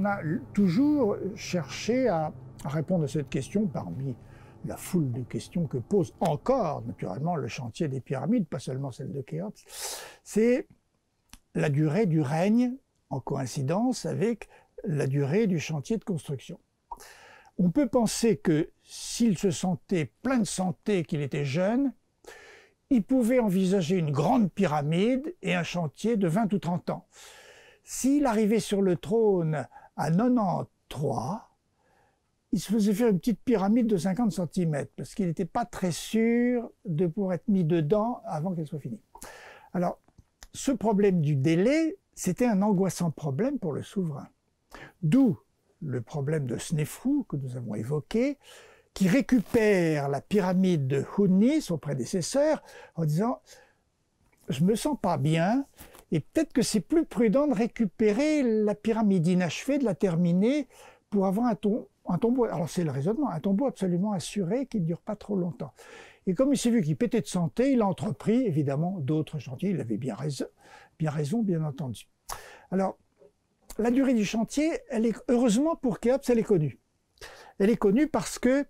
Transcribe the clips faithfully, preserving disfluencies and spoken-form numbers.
on a toujours cherché à répondre à cette question parmi la foule de questions que pose encore, naturellement, le chantier des pyramides, pas seulement celle de Khéops. C'est la durée du règne, en coïncidence avec la durée du chantier de construction. On peut penser que s'il se sentait plein de santé, qu'il était jeune, il pouvait envisager une grande pyramide et un chantier de vingt ou trente ans. S'il arrivait sur le trône à quatre-vingt-treize, il se faisait faire une petite pyramide de cinquante centimètres parce qu'il n'était pas très sûr de pouvoir être mis dedans avant qu'elle soit finie. Alors, ce problème du délai, c'était un angoissant problème pour le souverain. D'où le problème de Snefrou que nous avons évoqué, qui récupère la pyramide de Honis, son prédécesseur, en disant « je me sens pas bien ». Et peut-être que c'est plus prudent de récupérer la pyramide inachevée, de la terminer, pour avoir un, tom un tombeau. Alors c'est le raisonnement, un tombeau absolument assuré qui ne dure pas trop longtemps. Et comme il s'est vu qu'il pétait de santé, il a entrepris évidemment d'autres chantiers. Il avait bien raison, bien raison, bien entendu. Alors, la durée du chantier, elle est, heureusement pour Khéops, elle est connue. Elle est connue parce que,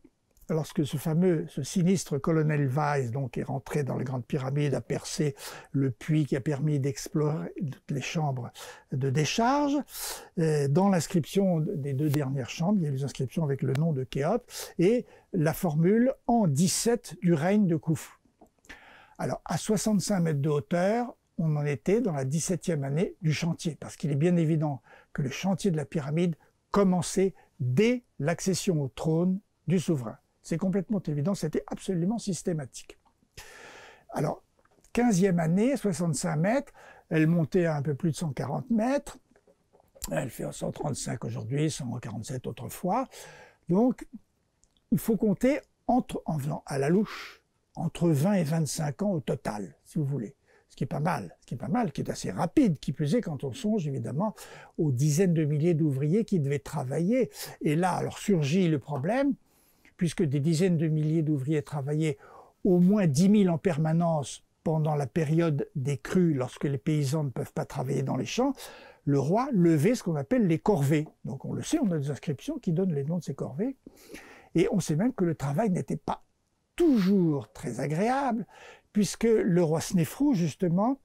lorsque ce fameux, ce sinistre colonel Weiss donc, est rentré dans les grandes pyramides, a percé le puits qui a permis d'explorer toutes les chambres de décharge, dans l'inscription des deux dernières chambres, il y a les inscriptions avec le nom de Khéops, et la formule en dix-sept du règne de Khoufou. Alors, à soixante-cinq mètres de hauteur, on en était dans la dix-septième année du chantier, parce qu'il est bien évident que le chantier de la pyramide commençait dès l'accession au trône du souverain. C'est complètement évident, c'était absolument systématique. Alors, quinzième année, soixante-cinq mètres, elle montait à un peu plus de cent quarante mètres, elle fait cent trente-cinq aujourd'hui, cent quarante-sept autrefois, donc il faut compter, entre, en venant à la louche, entre vingt et vingt-cinq ans au total, si vous voulez. Ce qui est pas mal, ce qui est pas mal, qui est assez rapide, qui plus est quand on songe évidemment aux dizaines de milliers d'ouvriers qui devaient travailler. Et là, alors surgit le problème, puisque des dizaines de milliers d'ouvriers travaillaient au moins dix mille en permanence pendant la période des crues, lorsque les paysans ne peuvent pas travailler dans les champs, le roi levait ce qu'on appelle les corvées. Donc on le sait, on a des inscriptions qui donnent les noms de ces corvées. Et on sait même que le travail n'était pas toujours très agréable, puisque le roi Snefrou, justement,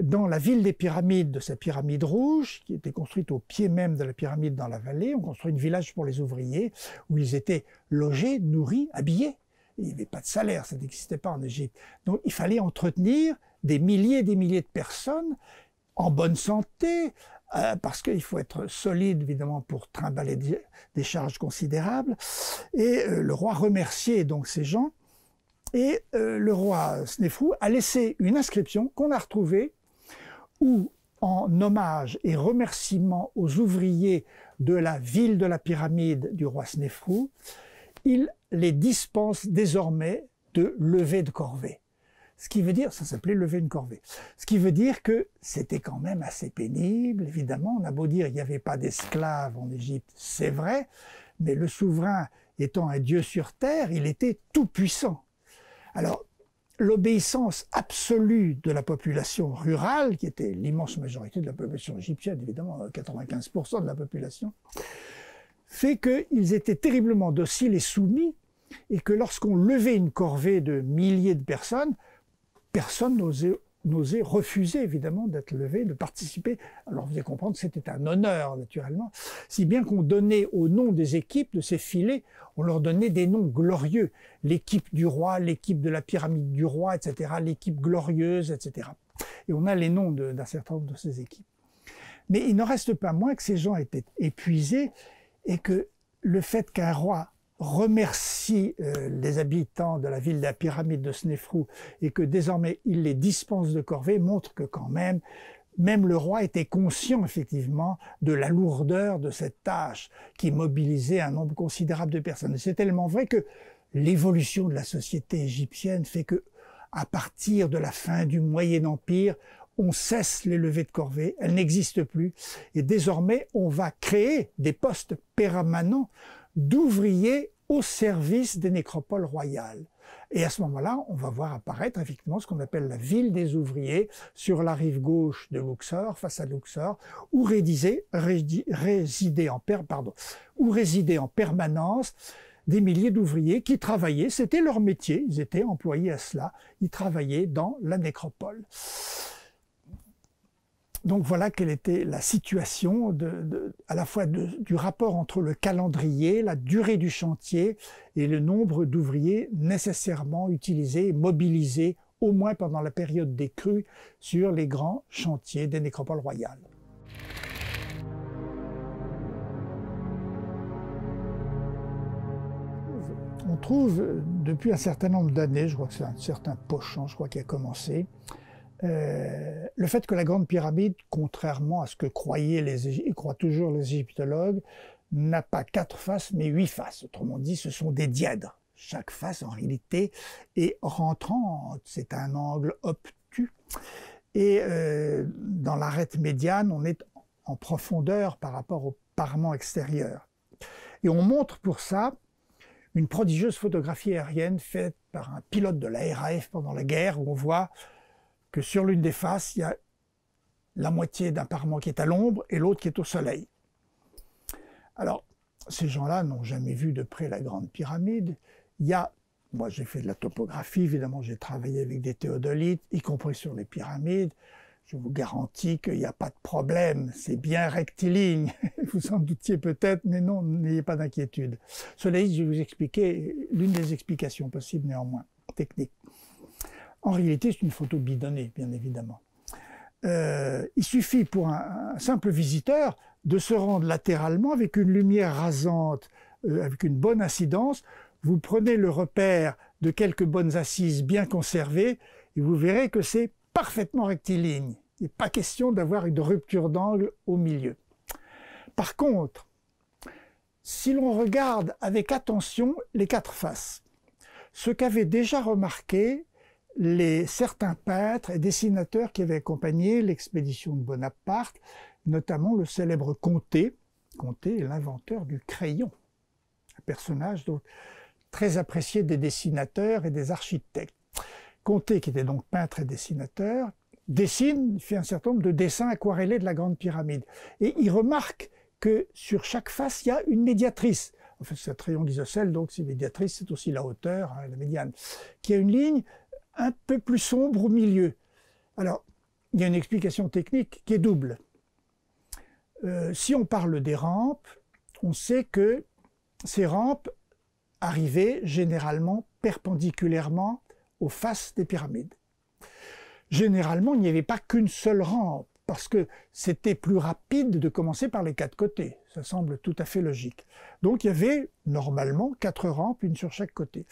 dans la ville des pyramides, de sa pyramide rouge, qui était construite au pied même de la pyramide dans la vallée, on construit une village pour les ouvriers, où ils étaient logés, nourris, habillés. Il n'y avait pas de salaire, ça n'existait pas en Égypte. Donc il fallait entretenir des milliers et des milliers de personnes en bonne santé, euh, parce qu'il faut être solide, évidemment, pour trimballer des charges considérables. Et euh, le roi remerciait donc ces gens. Et euh, le roi Snefrou a laissé une inscription qu'on a retrouvée, où, en hommage et remerciement aux ouvriers de la ville de la pyramide du roi Snefrou, il les dispense désormais de lever de corvée. Ce qui veut dire, ça s'appelait lever une corvée. Ce qui veut dire que c'était quand même assez pénible, évidemment. On a beau dire qu'il n'y avait pas d'esclaves en Égypte, c'est vrai, mais le souverain étant un dieu sur terre, il était tout puissant. Alors, l'obéissance absolue de la population rurale, qui était l'immense majorité de la population égyptienne, évidemment quatre-vingt-quinze pour cent de la population, fait qu'ils étaient terriblement dociles et soumis, et que lorsqu'on levait une corvée de milliers de personnes, personne n'osait n'osait refuser, évidemment, d'être levé, de participer. Alors, vous allez comprendre que c'était un honneur, naturellement. Si bien qu'on donnait au nom des équipes, de ces filets, on leur donnait des noms glorieux. L'équipe du roi, l'équipe de la pyramide du roi, et cetera, l'équipe glorieuse, et cetera. Et on a les noms d'un certain nombre de ces équipes. Mais il n'en reste pas moins que ces gens étaient épuisés et que le fait qu'un roi remercie euh, les habitants de la ville de la pyramide de Snefrou et que désormais il les dispense de corvée montre que quand même, même le roi était conscient effectivement de la lourdeur de cette tâche qui mobilisait un nombre considérable de personnes. C'est tellement vrai que l'évolution de la société égyptienne fait que, à partir de la fin du Moyen Empire, on cesse les levées de corvée, elles n'existent plus et désormais on va créer des postes permanents d'ouvriers au service des nécropoles royales. Et à ce moment-là, on va voir apparaître effectivement ce qu'on appelle la ville des ouvriers sur la rive gauche de Louxor, face à Louxor, où résidait, résidait en, pardon, où résidait en permanence des milliers d'ouvriers qui travaillaient, c'était leur métier, ils étaient employés à cela, ils travaillaient dans la nécropole. Donc voilà quelle était la situation de, de, à la fois de, du rapport entre le calendrier, la durée du chantier et le nombre d'ouvriers nécessairement utilisés, mobilisés, au moins pendant la période des crues, sur les grands chantiers des nécropoles royales. On trouve depuis un certain nombre d'années, je crois que c'est un certain Pochan, je crois qui a commencé, euh, le fait que la Grande Pyramide, contrairement à ce que croyaient les, croient toujours les égyptologues, n'a pas quatre faces mais huit faces. Autrement dit, ce sont des dièdres. Chaque face en réalité est rentrante, c'est un angle obtus. Et euh, dans l'arête médiane, on est en profondeur par rapport au parement extérieur. Et on montre pour ça une prodigieuse photographie aérienne faite par un pilote de la R A F pendant la guerre, où on voit que sur l'une des faces, il y a la moitié d'un parement qui est à l'ombre et l'autre qui est au soleil. Alors, ces gens-là n'ont jamais vu de près la Grande Pyramide. Il y a, moi j'ai fait de la topographie, évidemment j'ai travaillé avec des théodolites, y compris sur les pyramides. Je vous garantis qu'il n'y a pas de problème, c'est bien rectiligne. Vous en doutiez peut-être, mais non, n'ayez pas d'inquiétude. Cela dit, je vais vous expliquer l'une des explications possibles néanmoins, technique. En réalité, c'est une photo bidonnée, bien évidemment. Euh, il suffit pour un, un simple visiteur de se rendre latéralement avec une lumière rasante, euh, avec une bonne incidence. Vous prenez le repère de quelques bonnes assises bien conservées et vous verrez que c'est parfaitement rectiligne. Il n'est pas question d'avoir une rupture d'angle au milieu. Par contre, si l'on regarde avec attention les quatre faces, ce qu'avaient déjà remarqué les, certains peintres et dessinateurs qui avaient accompagné l'expédition de Bonaparte, notamment le célèbre Conté. Conté est l'inventeur du crayon, un personnage donc très apprécié des dessinateurs et des architectes. Conté, qui était donc peintre et dessinateur, dessine, fait un certain nombre de dessins aquarellés de la Grande Pyramide. Et il remarque que sur chaque face, il y a une médiatrice. En fait, c'est un triangle isocèle, donc c'est médiatrice, c'est aussi la hauteur, hein, la médiane, qui a une ligne un peu plus sombre au milieu. Alors, il y a une explication technique qui est double. Euh, si on parle des rampes, on sait que ces rampes arrivaient généralement perpendiculairement aux faces des pyramides. Généralement, il n'y avait pas qu'une seule rampe, parce que c'était plus rapide de commencer par les quatre côtés. Ça semble tout à fait logique. Donc il y avait normalement quatre rampes, une sur chaque côté.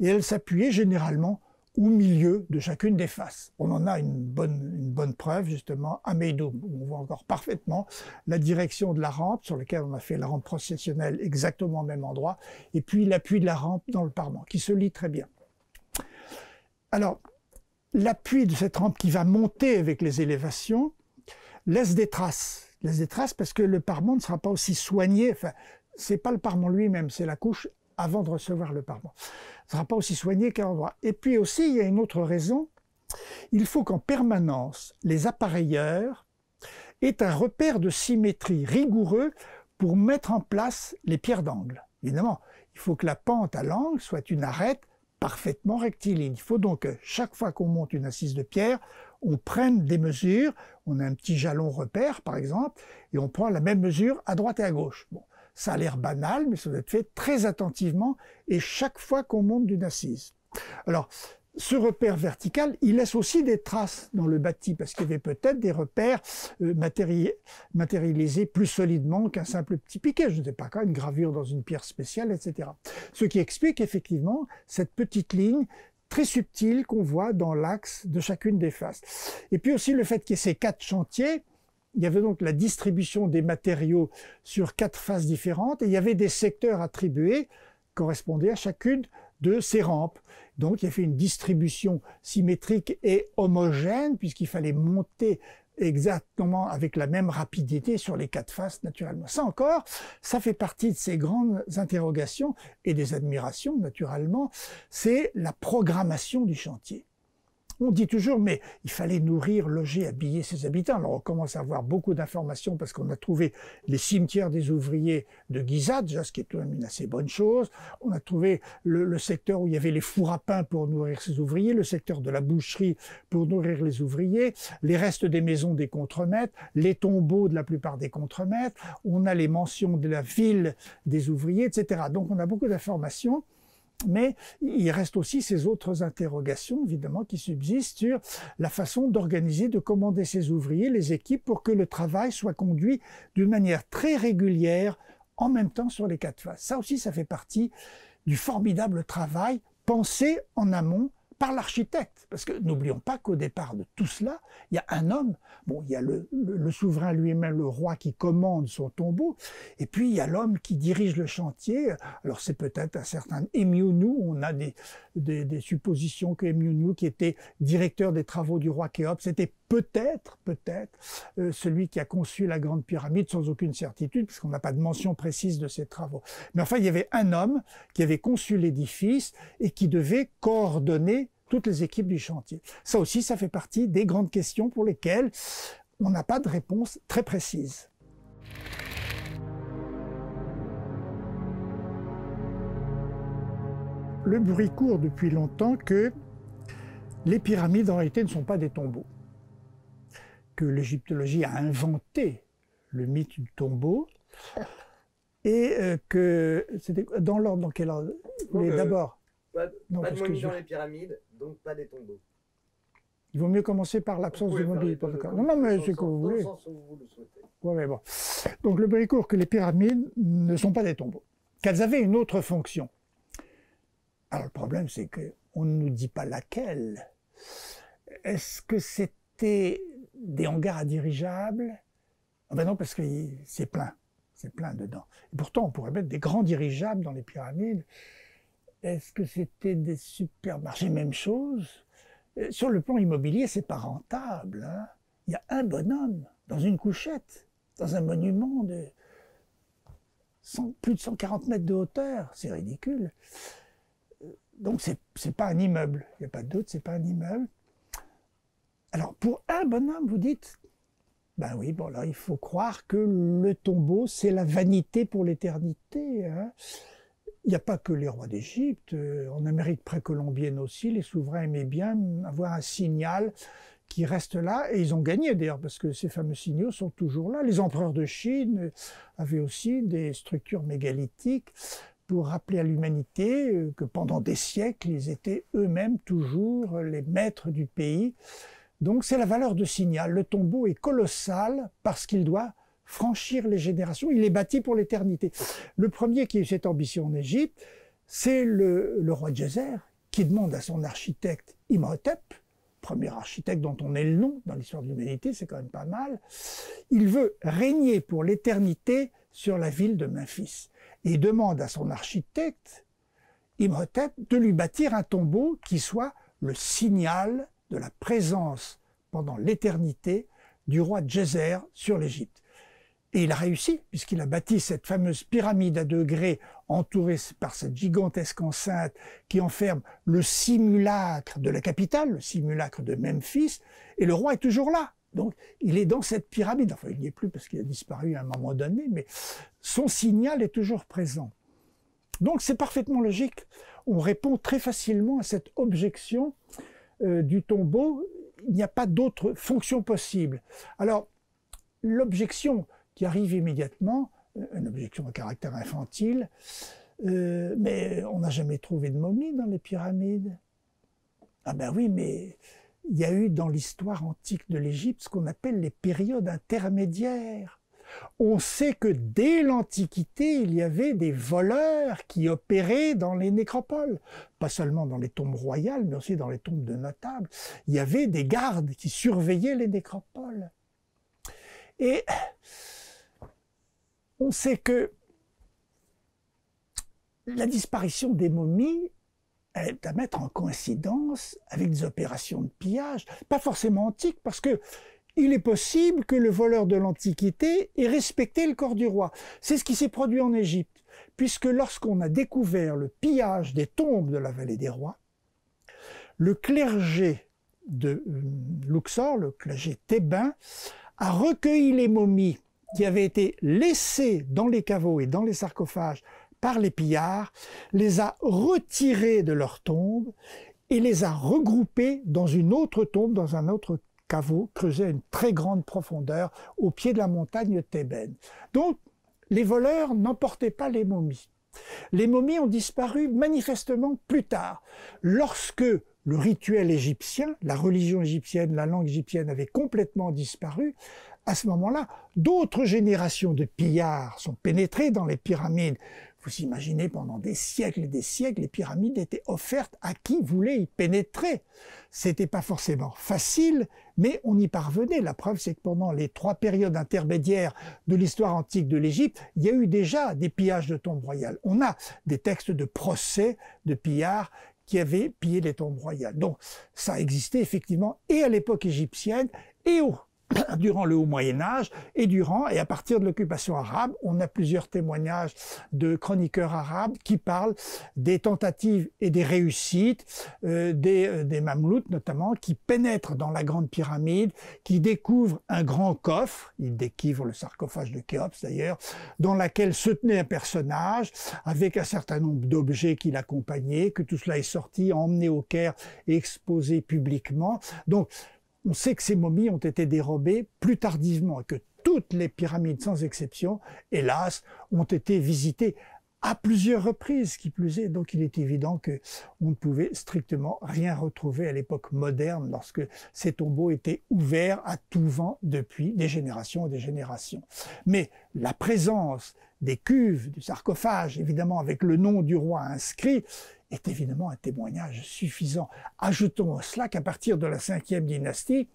Et elles s'appuyaient généralement au milieu de chacune des faces. On en a une bonne, une bonne preuve, justement, à Meidoum, où on voit encore parfaitement la direction de la rampe, sur laquelle on a fait la rampe processionnelle exactement au même endroit, et puis l'appui de la rampe dans le parement, qui se lie très bien. Alors, l'appui de cette rampe qui va monter avec les élévations laisse des traces. Laisse des traces parce que le parement ne sera pas aussi soigné. Enfin, c'est pas le parement lui-même, c'est la couche avant de recevoir le parement. Ne sera pas aussi soigné qu'à l'endroit. Et puis aussi, il y a une autre raison. Il faut qu'en permanence, les appareilleurs aient un repère de symétrie rigoureux pour mettre en place les pierres d'angle. Évidemment, il faut que la pente à l'angle soit une arête parfaitement rectiligne. Il faut donc que chaque fois qu'on monte une assise de pierre, on prenne des mesures, on a un petit jalon repère par exemple, et on prend la même mesure à droite et à gauche. Bon, ça a l'air banal, mais ça doit être fait très attentivement et chaque fois qu'on monte d'une assise. Alors, ce repère vertical, il laisse aussi des traces dans le bâti, parce qu'il y avait peut-être des repères euh, matéri matérialisés plus solidement qu'un simple petit piquet, je ne sais pas quoi, une gravure dans une pierre spéciale, et cetera. Ce qui explique effectivement cette petite ligne très subtile qu'on voit dans l'axe de chacune des faces. Et puis aussi le fait qu'il y ait ces quatre chantiers, il y avait donc la distribution des matériaux sur quatre faces différentes, et il y avait des secteurs attribués correspondaient à chacune de ces rampes. Donc il y a fait une distribution symétrique et homogène puisqu'il fallait monter exactement avec la même rapidité sur les quatre faces, naturellement. Ça encore, ça fait partie de ces grandes interrogations et des admirations, naturellement, c'est la programmation du chantier. On dit toujours, mais il fallait nourrir, loger, habiller ses habitants. Alors, on commence à avoir beaucoup d'informations parce qu'on a trouvé les cimetières des ouvriers de Gizeh, déjà, ce qui est tout de même une assez bonne chose. On a trouvé le, le secteur où il y avait les fours à pain pour nourrir ses ouvriers, le secteur de la boucherie pour nourrir les ouvriers, les restes des maisons des contremaîtres, les tombeaux de la plupart des contremaîtres. On a les mentions de la ville des ouvriers, et cetera. Donc, on a beaucoup d'informations. Mais il reste aussi ces autres interrogations, évidemment, qui subsistent sur la façon d'organiser, de commander ces ouvriers, les équipes, pour que le travail soit conduit d'une manière très régulière, en même temps sur les quatre faces. Ça aussi, ça fait partie du formidable travail pensé en amont par l'architecte. Parce que n'oublions pas qu'au départ de tout cela, il y a un homme, bon, il y a le, le, le souverain lui-même, le roi qui commande son tombeau, et puis il y a l'homme qui dirige le chantier. Alors c'est peut-être un certain Émiounou, on a des, des, des suppositions que Émiounou, qui était directeur des travaux du roi Khéops, c'était peut-être, peut-être, euh, celui qui a conçu la grande pyramide, sans aucune certitude, parce qu'on n'a pas de mention précise de ses travaux. Mais enfin, il y avait un homme qui avait conçu l'édifice et qui devait coordonner toutes les équipes du chantier. Ça aussi, ça fait partie des grandes questions pour lesquelles on n'a pas de réponse très précise. Le bruit court depuis longtemps que les pyramides, en réalité, ne sont pas des tombeaux. Que l'égyptologie a inventé le mythe du tombeau et euh, que c'était dans l'ordre dans quel ordre euh, d'abord pas, non, pas de monument dans je... les pyramides, donc pas des tombeaux. Il vaut mieux commencer par l'absence de monument. Non, non, mais c'est que vous voulez. Dans le sens où vous le souhaitez. Ouais, mais bon. Donc le bruit court que les pyramides ne sont pas des tombeaux, qu'elles avaient une autre fonction. Alors le problème, c'est que on ne nous dit pas laquelle. Est-ce que c'était des hangars à dirigeables? Ah ben non, parce que c'est plein, c'est plein dedans. Et pourtant, on pourrait mettre des grands dirigeables dans les pyramides. Est-ce que c'était des supermarchés? Même chose. Sur le plan immobilier, c'est pas rentable, hein. Il y a un bonhomme dans une couchette, dans un monument de cent, plus de cent quarante mètres de hauteur. C'est ridicule. Donc, c'est pas un immeuble. Il n'y a pas de doute, c'est pas un immeuble. Alors, pour un bonhomme, vous dites, ben oui, bon, là, il faut croire que le tombeau, c'est la vanité pour l'éternité, hein. Il n'y a pas que les rois d'Égypte, en Amérique précolombienne aussi, les souverains aimaient bien avoir un signal qui reste là, et ils ont gagné d'ailleurs, parce que ces fameux signaux sont toujours là. Les empereurs de Chine avaient aussi des structures mégalithiques pour rappeler à l'humanité que pendant des siècles, ils étaient eux-mêmes toujours les maîtres du pays. Donc c'est la valeur de signal. Le tombeau est colossal parce qu'il doit franchir les générations. Il est bâti pour l'éternité. Le premier qui a eu cette ambition en Égypte, c'est le, le roi Djéser, qui demande à son architecte Imhotep, premier architecte dont on est le nom dans l'histoire de l'humanité, c'est quand même pas mal. Il veut régner pour l'éternité sur la ville de Memphis. Et il demande à son architecte Imhotep de lui bâtir un tombeau qui soit le signal de la présence pendant l'éternité du roi Djéser sur l'Égypte. Et il a réussi, puisqu'il a bâti cette fameuse pyramide à deux grès entourée par cette gigantesque enceinte qui enferme le simulacre de la capitale, le simulacre de Memphis, et le roi est toujours là. Donc, il est dans cette pyramide. Enfin, il n'y est plus parce qu'il a disparu à un moment donné, mais son signal est toujours présent. Donc, c'est parfaitement logique. On répond très facilement à cette objection Euh, du tombeau, il n'y a pas d'autre fonction possible. Alors, l'objection qui arrive immédiatement, euh, une objection à caractère infantile, euh, mais on n'a jamais trouvé de momie dans les pyramides. Ah ben oui, mais il y a eu dans l'histoire antique de l'Égypte ce qu'on appelle les périodes intermédiaires. On sait que dès l'Antiquité, il y avait des voleurs qui opéraient dans les nécropoles. Pas seulement dans les tombes royales, mais aussi dans les tombes de notables. Il y avait des gardes qui surveillaient les nécropoles. Et on sait que la disparition des momies est à mettre en coïncidence avec des opérations de pillage, pas forcément antiques, parce que il est possible que le voleur de l'Antiquité ait respecté le corps du roi. C'est ce qui s'est produit en Égypte, puisque lorsqu'on a découvert le pillage des tombes de la vallée des rois, le clergé de Louxor, le clergé thébain, a recueilli les momies qui avaient été laissées dans les caveaux et dans les sarcophages par les pillards, les a retirées de leur tombe et les a regroupées dans une autre tombe, dans un autre caveau creusé à une très grande profondeur au pied de la montagne thébaine. Donc, les voleurs n'emportaient pas les momies. Les momies ont disparu manifestement plus tard, lorsque le rituel égyptien, la religion égyptienne, la langue égyptienne avaient complètement disparu. À ce moment-là, d'autres générations de pillards sont pénétrées dans les pyramides. Vous imaginez, pendant des siècles et des siècles, les pyramides étaient offertes à qui voulait y pénétrer. C'était pas forcément facile, mais on y parvenait. La preuve, c'est que pendant les trois périodes intermédiaires de l'histoire antique de l'Égypte, il y a eu déjà des pillages de tombes royales. On a des textes de procès de pillards qui avaient pillé les tombes royales. Donc, ça existait effectivement et à l'époque égyptienne et au durant le Haut Moyen-Âge et durant et à partir de l'occupation arabe. On a plusieurs témoignages de chroniqueurs arabes qui parlent des tentatives et des réussites euh, des, euh, des Mamelouks notamment, qui pénètrent dans la Grande Pyramide, qui découvrent un grand coffre, ils découvrent le sarcophage de Khéops d'ailleurs, dans laquelle se tenait un personnage avec un certain nombre d'objets qui l'accompagnaient, que tout cela est sorti, emmené au Caire et exposé publiquement. Donc, on sait que ces momies ont été dérobées plus tardivement et que toutes les pyramides, sans exception, hélas, ont été visitées à plusieurs reprises, qui plus est. Donc il est évident que on ne pouvait strictement rien retrouver à l'époque moderne lorsque ces tombeaux étaient ouverts à tout vent depuis des générations et des générations. Mais la présence des cuves, du sarcophage, évidemment avec le nom du roi inscrit, est évidemment un témoignage suffisant. Ajoutons à cela qu'à partir de la cinquième dynastie,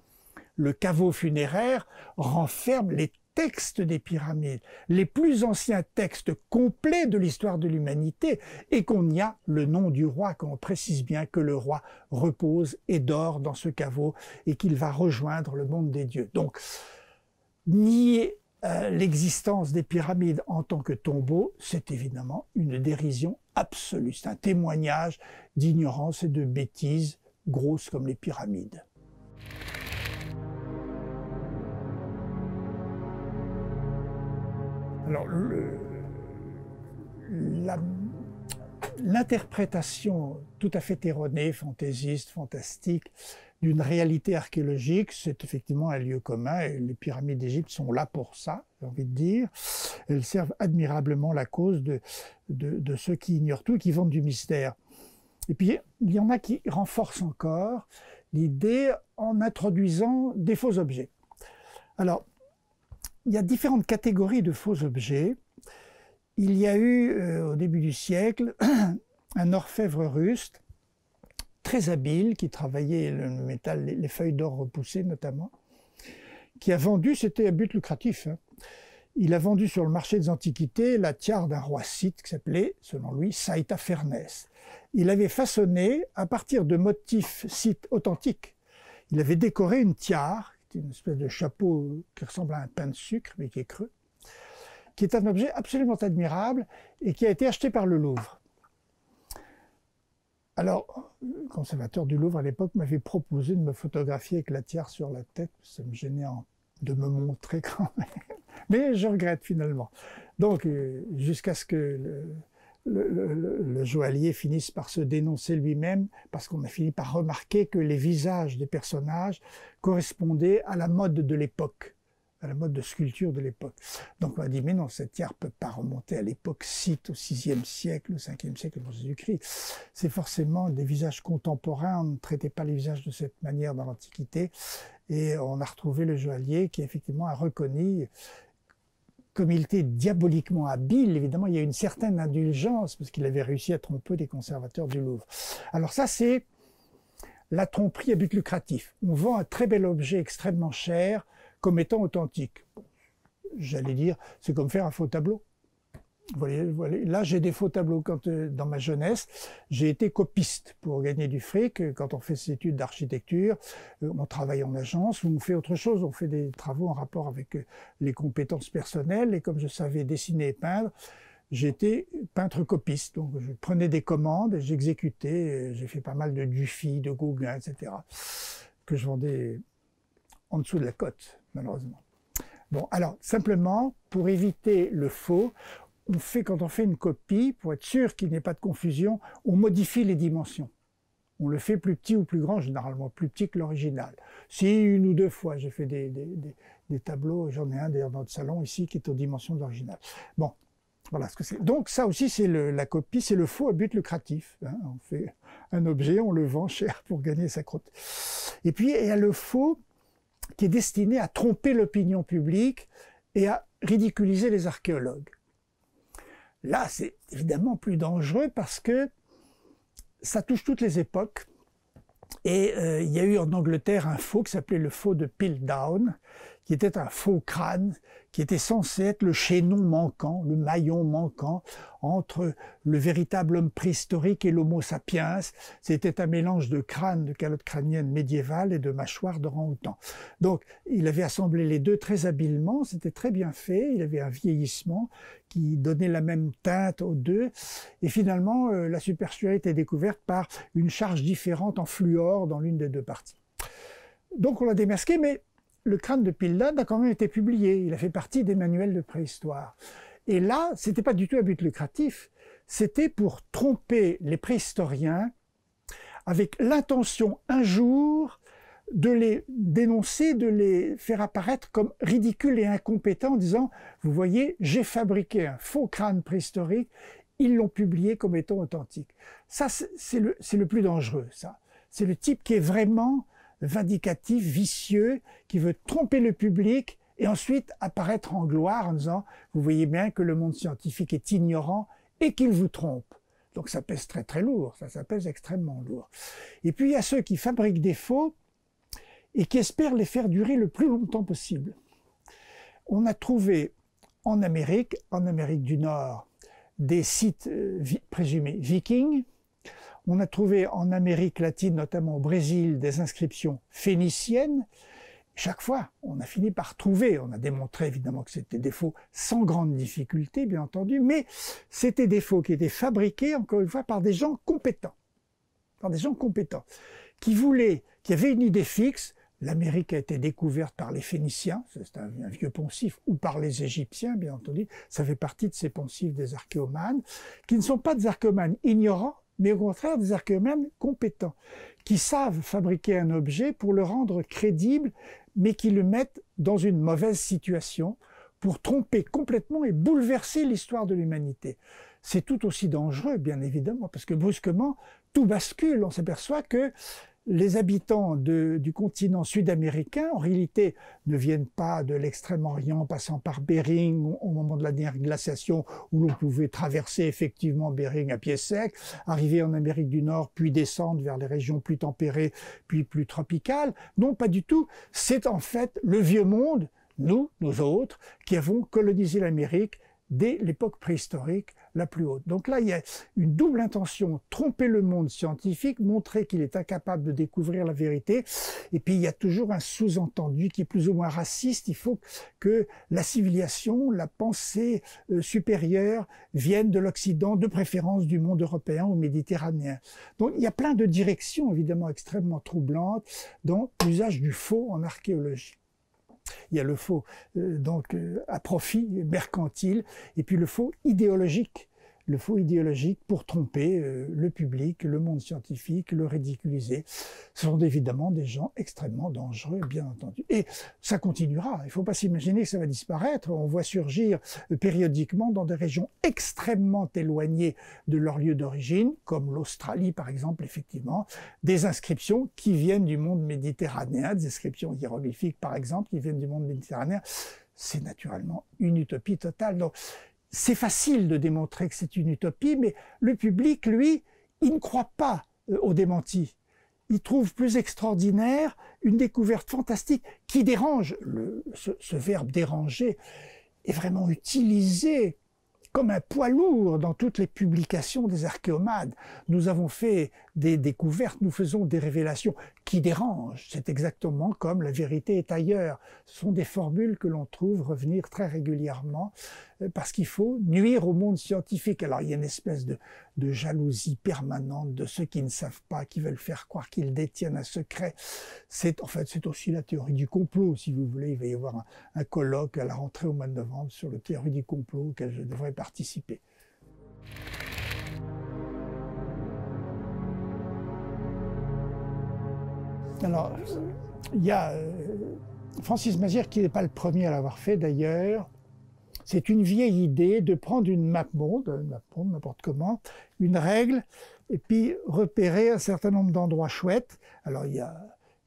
le caveau funéraire renferme les textes des pyramides, les plus anciens textes complets de l'histoire de l'humanité, et qu'on y a le nom du roi, qu'on précise bien que le roi repose et dort dans ce caveau et qu'il va rejoindre le monde des dieux. Donc, nier euh, l'existence des pyramides en tant que tombeau, c'est évidemment une dérision absolue. C'est un témoignage d'ignorance et de bêtise, grosses comme les pyramides. Alors, l'interprétation tout à fait erronée, fantaisiste, fantastique, d'une réalité archéologique, c'est effectivement un lieu commun, et les pyramides d'Égypte sont là pour ça, j'ai envie de dire. Elles servent admirablement la cause de, de, de ceux qui ignorent tout et qui vendent du mystère. Et puis, il y en a qui renforcent encore l'idée en introduisant des faux objets. Alors, il y a différentes catégories de faux objets. Il y a eu, euh, au début du siècle, un orfèvre russe très habile, qui travaillait le métal, les feuilles d'or repoussées notamment, qui a vendu, c'était à but lucratif, hein. Il a vendu sur le marché des antiquités la tiare d'un roi scythe qui s'appelait, selon lui, Saïta Fernès. Il avait façonné, à partir de motifs scythes authentiques, il avait décoré une tiare, une espèce de chapeau qui ressemble à un pain de sucre, mais qui est creux, qui est un objet absolument admirable et qui a été acheté par le Louvre. Alors, le conservateur du Louvre à l'époque m'avait proposé de me photographier avec la tiare sur la tête, ça me gênait de me montrer quand même, mais je regrette finalement. Donc, jusqu'à ce que le, le, le, le joaillier finisse par se dénoncer lui-même, parce qu'on a fini par remarquer que les visages des personnages correspondaient à la mode de l'époque, à la mode de sculpture de l'époque. Donc on a dit, mais non, cette tiare peut pas remonter à l'époque scythe, au sixième siècle, au cinquième siècle avant Jésus-Christ. C'est forcément des visages contemporains, on ne traitait pas les visages de cette manière dans l'Antiquité, et on a retrouvé le joaillier qui effectivement a reconnu, comme il était diaboliquement habile, évidemment il y a une certaine indulgence, parce qu'il avait réussi à tromper les conservateurs du Louvre. Alors ça c'est la tromperie à but lucratif. On vend un très bel objet extrêmement cher, comme étant authentique. J'allais dire, c'est comme faire un faux tableau. Voilà, voilà. Là, j'ai des faux tableaux. Quand, euh, dans ma jeunesse, j'ai été copiste pour gagner du fric. Quand on fait ses études d'architecture, euh, on travaille en agence ou on fait autre chose. On fait des travaux en rapport avec euh, les compétences personnelles. Et comme je savais dessiner et peindre, j'étais peintre copiste. Donc, je prenais des commandes, j'exécutais. Euh, j'ai fait pas mal de Dufy, de Gauguin, et cetera, que je vendais en dessous de la côte, malheureusement. Bon, alors, simplement, pour éviter le faux, on fait, quand on fait une copie, pour être sûr qu'il n'y ait pas de confusion, on modifie les dimensions. On le fait plus petit ou plus grand, généralement plus petit que l'original. Si une ou deux fois, j'ai fait des, des, des, des tableaux, j'en ai un d'ailleurs dans notre salon ici, qui est aux dimensions de l'original. Bon, voilà ce que c'est. Donc ça aussi, c'est la copie, c'est le faux à but lucratif. Hein. On fait un objet, on le vend cher pour gagner sa croûte. Et puis, il y a le faux qui est destiné à tromper l'opinion publique et à ridiculiser les archéologues. Là, c'est évidemment plus dangereux parce que ça touche toutes les époques. Et euh, il y a eu en Angleterre un faux qui s'appelait le faux de Piltdown, qui était un faux crâne, qui était censé être le chaînon manquant, le maillon manquant entre le véritable homme préhistorique et l'homo sapiens. C'était un mélange de crâne, de calotte crânienne médiévale et de mâchoire d'orang-outan. Donc, il avait assemblé les deux très habilement, c'était très bien fait, il avait un vieillissement qui donnait la même teinte aux deux. Et finalement, euh, la supercherie était découverte par une charge différente en fluor dans l'une des deux parties. Donc, on l'a démasqué, mais le crâne de Piltdown a quand même été publié. Il a fait partie des manuels de préhistoire. Et là, ce n'était pas du tout à but lucratif. C'était pour tromper les préhistoriens avec l'intention, un jour, de les dénoncer, de les faire apparaître comme ridicules et incompétents en disant « Vous voyez, j'ai fabriqué un faux crâne préhistorique, ils l'ont publié comme étant authentique. » Ça, c'est le, c'est le plus dangereux, ça. C'est le type qui est vraiment vindicatif, vicieux, qui veut tromper le public et ensuite apparaître en gloire en disant « Vous voyez bien que le monde scientifique est ignorant et qu'il vous trompe. » Donc ça pèse très très lourd, ça, ça pèse extrêmement lourd. Et puis il y a ceux qui fabriquent des faux et qui espèrent les faire durer le plus longtemps possible. On a trouvé en Amérique, en Amérique du Nord, des sites euh, vi- présumés vikings. On a trouvé en Amérique latine, notamment au Brésil, des inscriptions phéniciennes. Chaque fois, on a fini par trouver, on a démontré évidemment que c'était des faux sans grande difficulté, bien entendu, mais c'était des faux qui étaient fabriqués, encore une fois, par des gens compétents, par des gens compétents, qui voulaient, qui avaient une idée fixe. L'Amérique a été découverte par les Phéniciens, c'est un, un vieux poncif, ou par les Égyptiens, bien entendu. Ça fait partie de ces poncifs des archéomanes, qui ne sont pas des archéomanes ignorants, mais au contraire des archéomanes compétents, qui savent fabriquer un objet pour le rendre crédible, mais qui le mettent dans une mauvaise situation pour tromper complètement et bouleverser l'histoire de l'humanité. C'est tout aussi dangereux, bien évidemment, parce que brusquement, tout bascule. On s'aperçoit que les habitants de, du continent sud-américain, en réalité, ne viennent pas de l'Extrême-Orient, passant par Béring au moment de la dernière glaciation, où l'on pouvait traverser effectivement Béring à pied sec, arriver en Amérique du Nord, puis descendre vers les régions plus tempérées, puis plus tropicales. Non, pas du tout. C'est en fait le vieux monde, nous, nous autres, qui avons colonisé l'Amérique dès l'époque préhistorique la plus haute. Donc là, il y a une double intention, tromper le monde scientifique, montrer qu'il est incapable de découvrir la vérité, et puis il y a toujours un sous-entendu qui est plus ou moins raciste. Il faut que la civilisation, la pensée euh, supérieure vienne de l'Occident, de préférence du monde européen ou méditerranéen. Donc il y a plein de directions, évidemment, extrêmement troublantes dans l'usage du faux en archéologie. Il y a le faux euh, donc euh, à profit, mercantile, et puis le faux idéologique. Le faux idéologique pour tromper euh, le public, le monde scientifique, le ridiculiser. Ce sont évidemment des gens extrêmement dangereux, bien entendu. Et ça continuera. Il ne faut pas s'imaginer que ça va disparaître. On voit surgir euh, périodiquement dans des régions extrêmement éloignées de leur lieu d'origine, comme l'Australie par exemple, effectivement, des inscriptions qui viennent du monde méditerranéen, des inscriptions hiéroglyphiques par exemple, qui viennent du monde méditerranéen. C'est naturellement une utopie totale. Donc, c'est facile de démontrer que c'est une utopie, mais le public, lui, il ne croit pas au démenti. Il trouve plus extraordinaire une découverte fantastique qui dérange. Le, ce, ce verbe « déranger » est vraiment utilisé comme un poids lourd dans toutes les publications des archéomades. Nous avons fait des découvertes, nous faisons des révélations qui dérangent. C'est exactement comme la vérité est ailleurs. Ce sont des formules que l'on trouve revenir très régulièrement parce qu'il faut nuire au monde scientifique. Alors il y a une espèce de, de jalousie permanente de ceux qui ne savent pas, qui veulent faire croire qu'ils détiennent un secret. C'est en fait c'est aussi la théorie du complot, si vous voulez. Il va y avoir un, un colloque à la rentrée au mois de novembre sur la théorie du complot auquel je devrais parler. Participer. Alors, il y a euh, Francis Mazière qui n'est pas le premier à l'avoir fait d'ailleurs. C'est une vieille idée de prendre une map monde, une map monde n'importe comment, une règle, et puis repérer un certain nombre d'endroits chouettes. Alors, il y a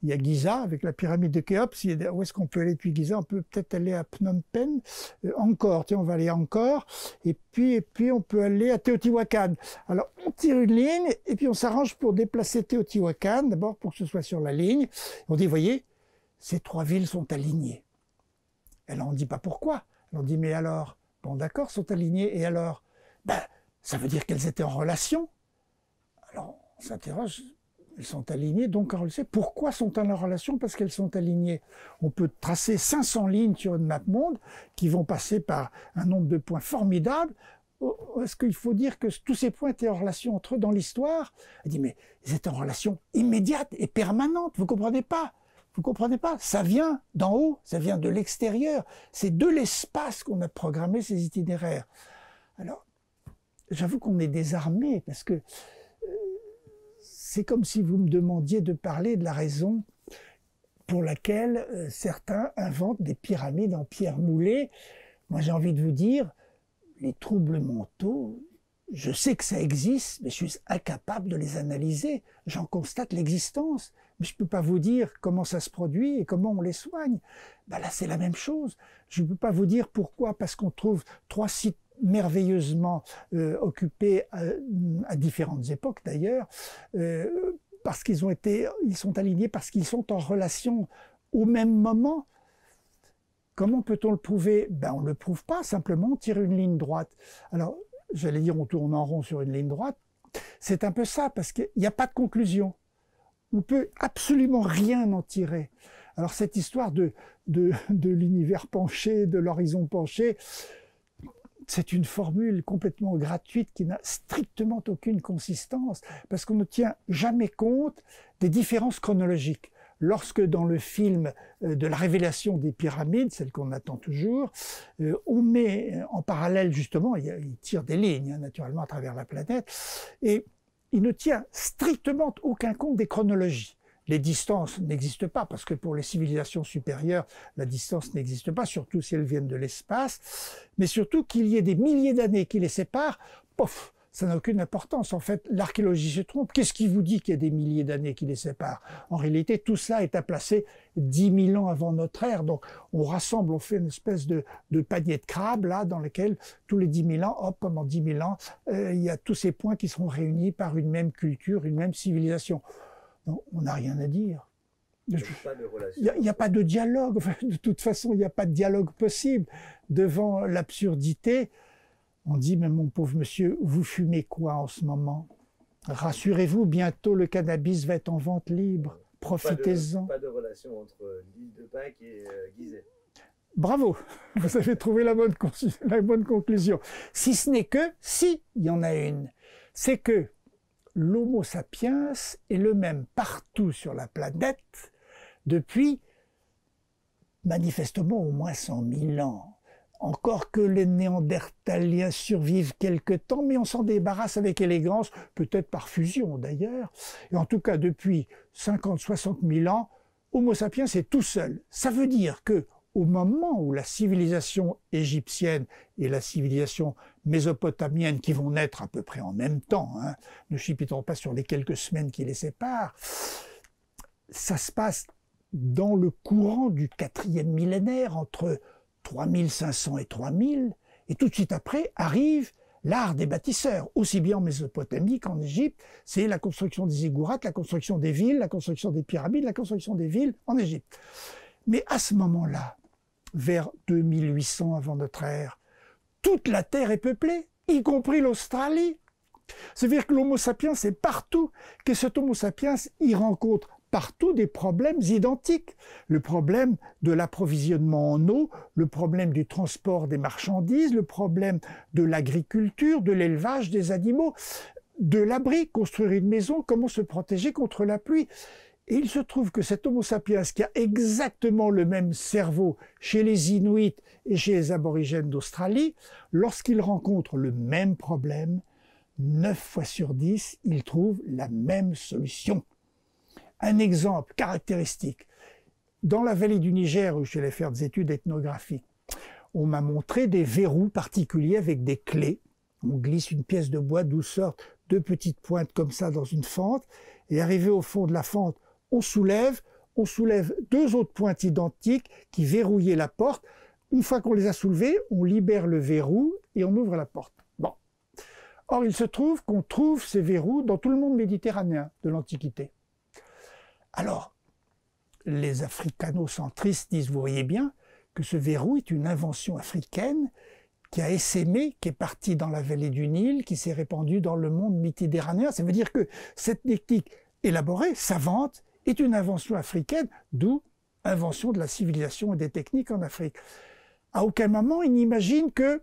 Il y a Gizeh avec la pyramide de Khéops. Où est-ce qu'on peut aller depuis Gizeh? On peut peut-être aller à Phnom Penh, euh, encore. Tiens, on va aller encore. Et puis, et puis, on peut aller à Teotihuacan. Alors, on tire une ligne et puis on s'arrange pour déplacer Teotihuacan, d'abord pour que ce soit sur la ligne. On dit, voyez, ces trois villes sont alignées. Alors, on ne dit pas pourquoi. Alors, on dit, mais alors, bon, d'accord, sont alignées. Et alors, ben, ça veut dire qu'elles étaient en relation. Alors, on s'interroge. Elles sont alignées, donc on le sait. Pourquoi sont-elles en relation? Parce qu'elles sont alignées. On peut tracer cinq cents lignes sur une map monde qui vont passer par un nombre de points formidables. Est-ce qu'il faut dire que tous ces points étaient en relation entre eux dans l'histoire? Elle dit, mais ils étaient en relation immédiate et permanente. Vous comprenez pas? Vous comprenez pas? Ça vient d'en haut, ça vient de l'extérieur. C'est de l'espace qu'on a programmé ces itinéraires. Alors, j'avoue qu'on est désarmé parce que c'est comme si vous me demandiez de parler de la raison pour laquelle euh, certains inventent des pyramides en pierre moulée. Moi, j'ai envie de vous dire, les troubles mentaux, je sais que ça existe, mais je suis incapable de les analyser. J'en constate l'existence, mais je ne peux pas vous dire comment ça se produit et comment on les soigne. Ben là, c'est la même chose. Je ne peux pas vous dire pourquoi, parce qu'on trouve trois sites merveilleusement euh, occupés à, à différentes époques d'ailleurs, euh, parce qu'ils ont été, ils sont alignés, parce qu'ils sont en relation au même moment. Comment peut-on le prouver? Ben, on ne le prouve pas, simplement on tire une ligne droite. Alors, j'allais dire on tourne en rond sur une ligne droite, c'est un peu ça, parce qu'il n'y a pas de conclusion. On peut absolument rien en tirer. Alors cette histoire de, de, de l'univers penché, de l'horizon penché, c'est une formule complètement gratuite qui n'a strictement aucune consistance parce qu'on ne tient jamais compte des différences chronologiques. Lorsque dans le film de la révélation des pyramides, celle qu'on attend toujours, on met en parallèle justement, il tire des lignes naturellement à travers la planète, et il ne tient strictement aucun compte des chronologies. Les distances n'existent pas, parce que pour les civilisations supérieures, la distance n'existe pas, surtout si elles viennent de l'espace. Mais surtout qu'il y ait des milliers d'années qui les séparent, pof, ça n'a aucune importance. En fait, l'archéologie se trompe. Qu'est-ce qui vous dit qu'il y a des milliers d'années qui les séparent? En réalité, tout cela est à placer dix mille ans avant notre ère. Donc, on rassemble, on fait une espèce de, de panier de crabes, là, dans lequel tous les dix mille ans, hop, pendant dix mille ans, euh, il y a tous ces points qui seront réunis par une même culture, une même civilisation. On n'a rien à dire. Il n'y a, a pas de dialogue. Enfin, de toute façon, il n'y a pas de dialogue possible. Devant l'absurdité, on dit, mais mon pauvre monsieur, vous fumez quoi en ce moment? Rassurez-vous, bientôt le cannabis va être en vente libre. Profitez-en. Pas, pas de relation entre l'île de Pâques et euh, Gizeh. Bravo, vous avez trouvé la bonne, la bonne conclusion. Si ce n'est que, si, il y en a une, c'est que l'Homo sapiens est le même partout sur la planète depuis manifestement au moins cent mille ans. Encore que les Néandertaliens survivent quelque temps, mais on s'en débarrasse avec élégance, peut-être par fusion d'ailleurs. Et en tout cas, depuis cinquante à soixante mille ans, Homo sapiens est tout seul. Ça veut dire que au moment où la civilisation égyptienne et la civilisation mésopotamienne, qui vont naître à peu près en même temps, hein, ne chipitons pas sur les quelques semaines qui les séparent, ça se passe dans le courant du quatrième millénaire, entre trois mille cinq cents et trois mille, et tout de suite après arrive l'art des bâtisseurs, aussi bien en Mésopotamie qu'en Égypte. C'est la construction des ziggourats, la construction des villes, la construction des pyramides, la construction des villes en Égypte. Mais à ce moment-là, vers deux mille huit cents avant notre ère, toute la Terre est peuplée, y compris l'Australie. C'est-à-dire que l'homo sapiens est partout, que cet homo sapiens y rencontre partout des problèmes identiques. Le problème de l'approvisionnement en eau, le problème du transport des marchandises, le problème de l'agriculture, de l'élevage des animaux, de l'abri, construire une maison, comment se protéger contre la pluie. Et il se trouve que cet homo sapiens qui a exactement le même cerveau chez les Inuits et chez les aborigènes d'Australie, lorsqu'il rencontre le même problème, neuf fois sur dix, il trouve la même solution. Un exemple caractéristique. Dans la vallée du Niger, où je suis allé faire des études ethnographiques, on m'a montré des verrous particuliers avec des clés. On glisse une pièce de bois d'où sortent deux petites pointes comme ça dans une fente. Et arrivé au fond de la fente, on soulève, on soulève deux autres pointes identiques qui verrouillaient la porte. Une fois qu'on les a soulevées, on libère le verrou et on ouvre la porte. Bon. Or, il se trouve qu'on trouve ces verrous dans tout le monde méditerranéen de l'Antiquité. Alors, les africanocentristes disent, vous voyez bien, que ce verrou est une invention africaine qui a essaimé, qui est partie dans la vallée du Nil, qui s'est répandue dans le monde méditerranéen. Ça veut dire que cette technique élaborée, savante, est une invention africaine, d'où invention de la civilisation et des techniques en Afrique. À aucun moment, ils n'imaginent que,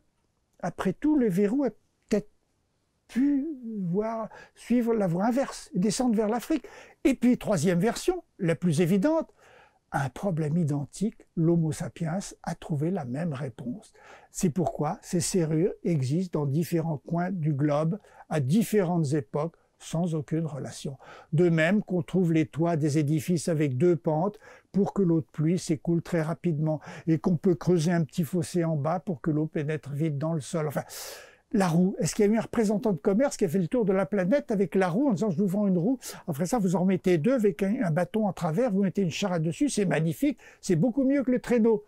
après tout, le verrou a peut-être pu voir, suivre la voie inverse, descendre vers l'Afrique. Et puis, troisième version, la plus évidente, un problème identique, l'homo sapiens a trouvé la même réponse. C'est pourquoi ces serrures existent dans différents coins du globe, à différentes époques, sans aucune relation. De même qu'on trouve les toits des édifices avec deux pentes pour que l'eau de pluie s'écoule très rapidement et qu'on peut creuser un petit fossé en bas pour que l'eau pénètre vite dans le sol. Enfin, la roue. Est-ce qu'il y a eu un représentant de commerce qui a fait le tour de la planète avec la roue en disant « je vous vends une roue ». Après ça, vous en mettez deux avec un, un bâton en travers, vous mettez une charrette dessus, c'est magnifique, c'est beaucoup mieux que le traîneau.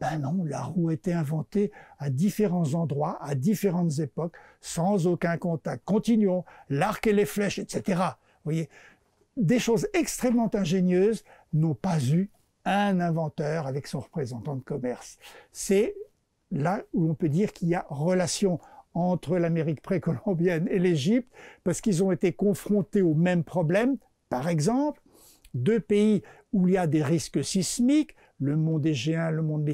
Ben non, la roue a été inventée à différents endroits, à différentes époques, sans aucun contact. Continuons, l'arc et les flèches, et cetera. Vous voyez, des choses extrêmement ingénieuses n'ont pas eu un inventeur avec son représentant de commerce. C'est là où on peut dire qu'il y a relation entre l'Amérique précolombienne et l'Égypte, parce qu'ils ont été confrontés au même problème. Par exemple, deux pays où il y a des risques sismiques, le monde égéen, le monde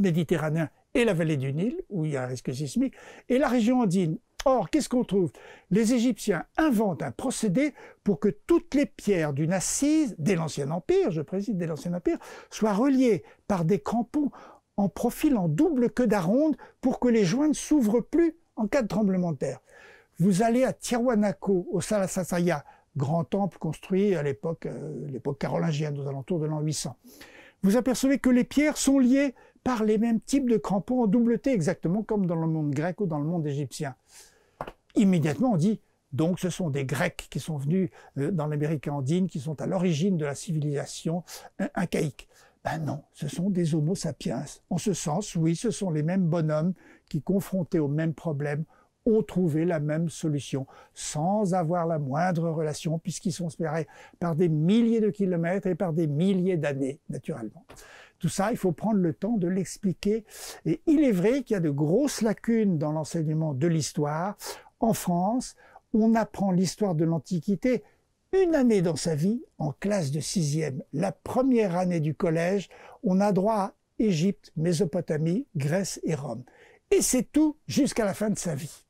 méditerranéen et la vallée du Nil, où il y a un risque sismique, et la région andine. Or, qu'est-ce qu'on trouve? Les Égyptiens inventent un procédé pour que toutes les pierres d'une assise, dès l'Ancien Empire, je précise, dès l'Ancien Empire, soient reliées par des crampons en profil en double queue d'aronde pour que les joints ne s'ouvrent plus en cas de tremblement de terre. Vous allez à Tiahuanaco, au Salasasaya, grand temple construit à l'époque euh, l'époque carolingienne, aux alentours de l'an huit cents. Vous apercevez que les pierres sont liées par les mêmes types de crampons en double T, exactement comme dans le monde grec ou dans le monde égyptien. Immédiatement, on dit, donc ce sont des Grecs qui sont venus euh, dans l'Amérique andine, qui sont à l'origine de la civilisation incaïque. Ben non, ce sont des homo sapiens. En ce sens, oui, ce sont les mêmes bonhommes qui, confrontés aux mêmes problèmes, ont trouvé la même solution, sans avoir la moindre relation, puisqu'ils sont séparés par des milliers de kilomètres et par des milliers d'années, naturellement. Tout ça, il faut prendre le temps de l'expliquer. Et il est vrai qu'il y a de grosses lacunes dans l'enseignement de l'histoire. En France, on apprend l'histoire de l'Antiquité une année dans sa vie, en classe de sixième, la première année du collège, on a droit à Égypte, Mésopotamie, Grèce et Rome. Et c'est tout jusqu'à la fin de sa vie.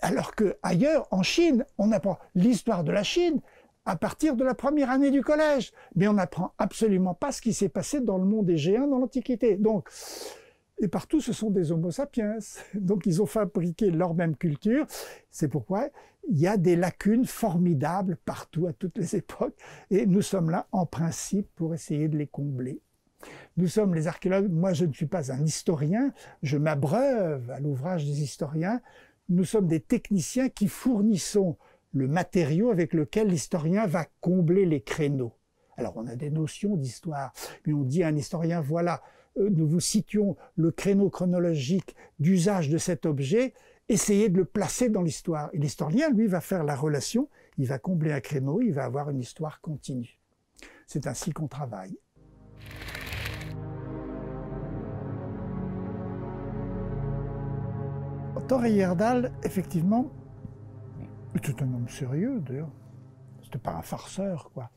Alors que ailleurs, en Chine, on apprend l'histoire de la Chine à partir de la première année du collège. Mais on n'apprend absolument pas ce qui s'est passé dans le monde égéen dans l'Antiquité. Donc, et partout, ce sont des homo sapiens. Donc, ils ont fabriqué leur même culture. C'est pourquoi il y a des lacunes formidables partout, à toutes les époques. Et nous sommes là, en principe, pour essayer de les combler. Nous sommes les archéologues. Moi, je ne suis pas un historien. Je m'abreuve à l'ouvrage des historiens. Nous sommes des techniciens qui fournissons le matériau avec lequel l'historien va combler les créneaux. Alors, on a des notions d'histoire, mais on dit à un historien, voilà, nous vous citions le créneau chronologique d'usage de cet objet, essayez de le placer dans l'histoire. Et l'historien, lui, va faire la relation, il va combler un créneau, il va avoir une histoire continue. C'est ainsi qu'on travaille. Thor Heyerdahl, effectivement, c'est un homme sérieux d'ailleurs, c'était pas un farceur quoi.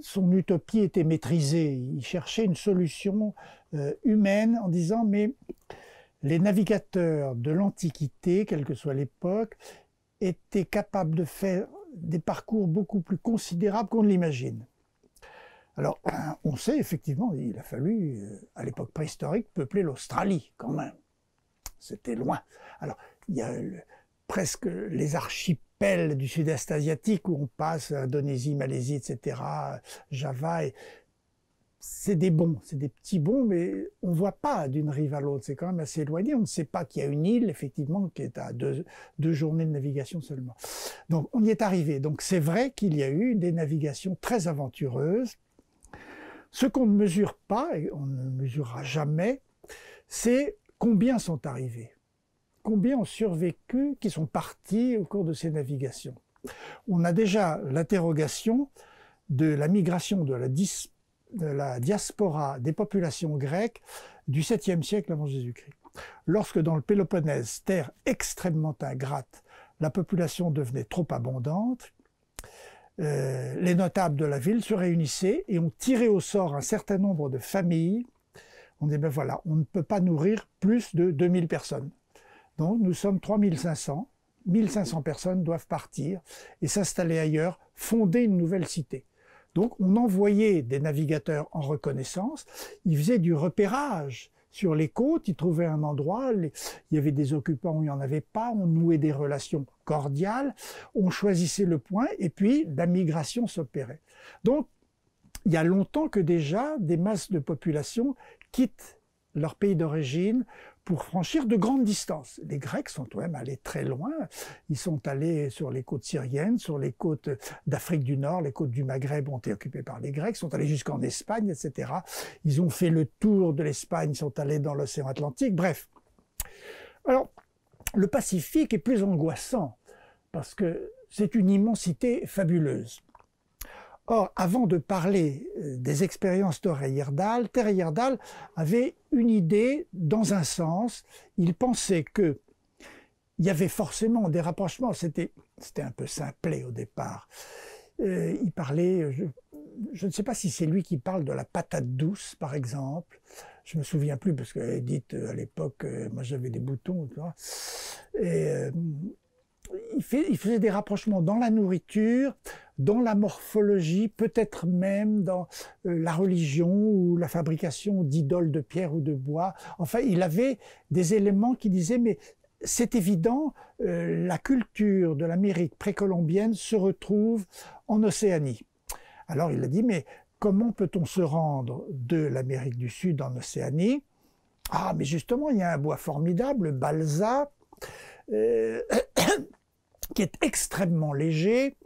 Son utopie était maîtrisée, il cherchait une solution euh, humaine en disant mais les navigateurs de l'Antiquité, quelle que soit l'époque, étaient capables de faire des parcours beaucoup plus considérables qu'on ne l'imagine. Alors on sait effectivement, il a fallu à l'époque préhistorique peupler l'Australie quand même, c'était loin. Alors il y a le, presque les archipels du sud-est asiatique où on passe Indonésie, Malaisie, et cetera, Java, et c'est des bons, c'est des petits bons, mais on ne voit pas d'une rive à l'autre, c'est quand même assez éloigné, on ne sait pas qu'il y a une île, effectivement, qui est à deux, deux journées de navigation seulement. Donc on y est arrivé, donc c'est vrai qu'il y a eu des navigations très aventureuses. Ce qu'on ne mesure pas, et on ne mesurera jamais, c'est combien sont arrivés. Combien ont survécu, qui sont partis au cours de ces navigations. On a déjà l'interrogation de la migration de la, dis, de la diaspora des populations grecques du septième siècle avant Jésus-Christ. Lorsque dans le Péloponnèse, terre extrêmement ingrate, la population devenait trop abondante, euh, les notables de la ville se réunissaient et ont tiré au sort un certain nombre de familles. On dit ben voilà, on ne peut pas nourrir plus de deux mille personnes. Donc nous sommes trois mille cinq cents, mille cinq cents personnes doivent partir et s'installer ailleurs, fonder une nouvelle cité. Donc on envoyait des navigateurs en reconnaissance, ils faisaient du repérage sur les côtes, ils trouvaient un endroit, les... il y avait des occupants où il n'y en avait pas, on nouait des relations cordiales, on choisissait le point et puis la migration s'opérait. Donc il y a longtemps que déjà des masses de population quittent leur pays d'origine pour franchir de grandes distances. Les Grecs sont quand même allés très loin. Ils sont allés sur les côtes syriennes, sur les côtes d'Afrique du Nord, les côtes du Maghreb ont été occupées par les Grecs, ils sont allés jusqu'en Espagne, et cetera. Ils ont fait le tour de l'Espagne, ils sont allés dans l'océan Atlantique, bref. Alors, le Pacifique est plus angoissant, parce que c'est une immensité fabuleuse. Or, avant de parler des expériences de Thor Heyerdahl, Thor Heyerdahl avait une idée dans un sens. Il pensait que il y avait forcément des rapprochements. C'était c'était un peu simplet au départ. Euh, il parlait, je, je ne sais pas si c'est lui qui parle de la patate douce, par exemple. Je me souviens plus parce que Edith à l'époque, moi j'avais des boutons, tu vois. Et, euh, Il, fait, il faisait des rapprochements dans la nourriture, dans la morphologie, peut-être même dans euh, la religion ou la fabrication d'idoles de pierre ou de bois. Enfin, il avait des éléments qui disaient, mais c'est évident, euh, la culture de l'Amérique précolombienne se retrouve en Océanie. Alors il a dit, mais comment peut-on se rendre de l'Amérique du Sud en Océanie? Ah, mais justement, il y a un bois formidable, le balsa, euh, qui est extrêmement léger,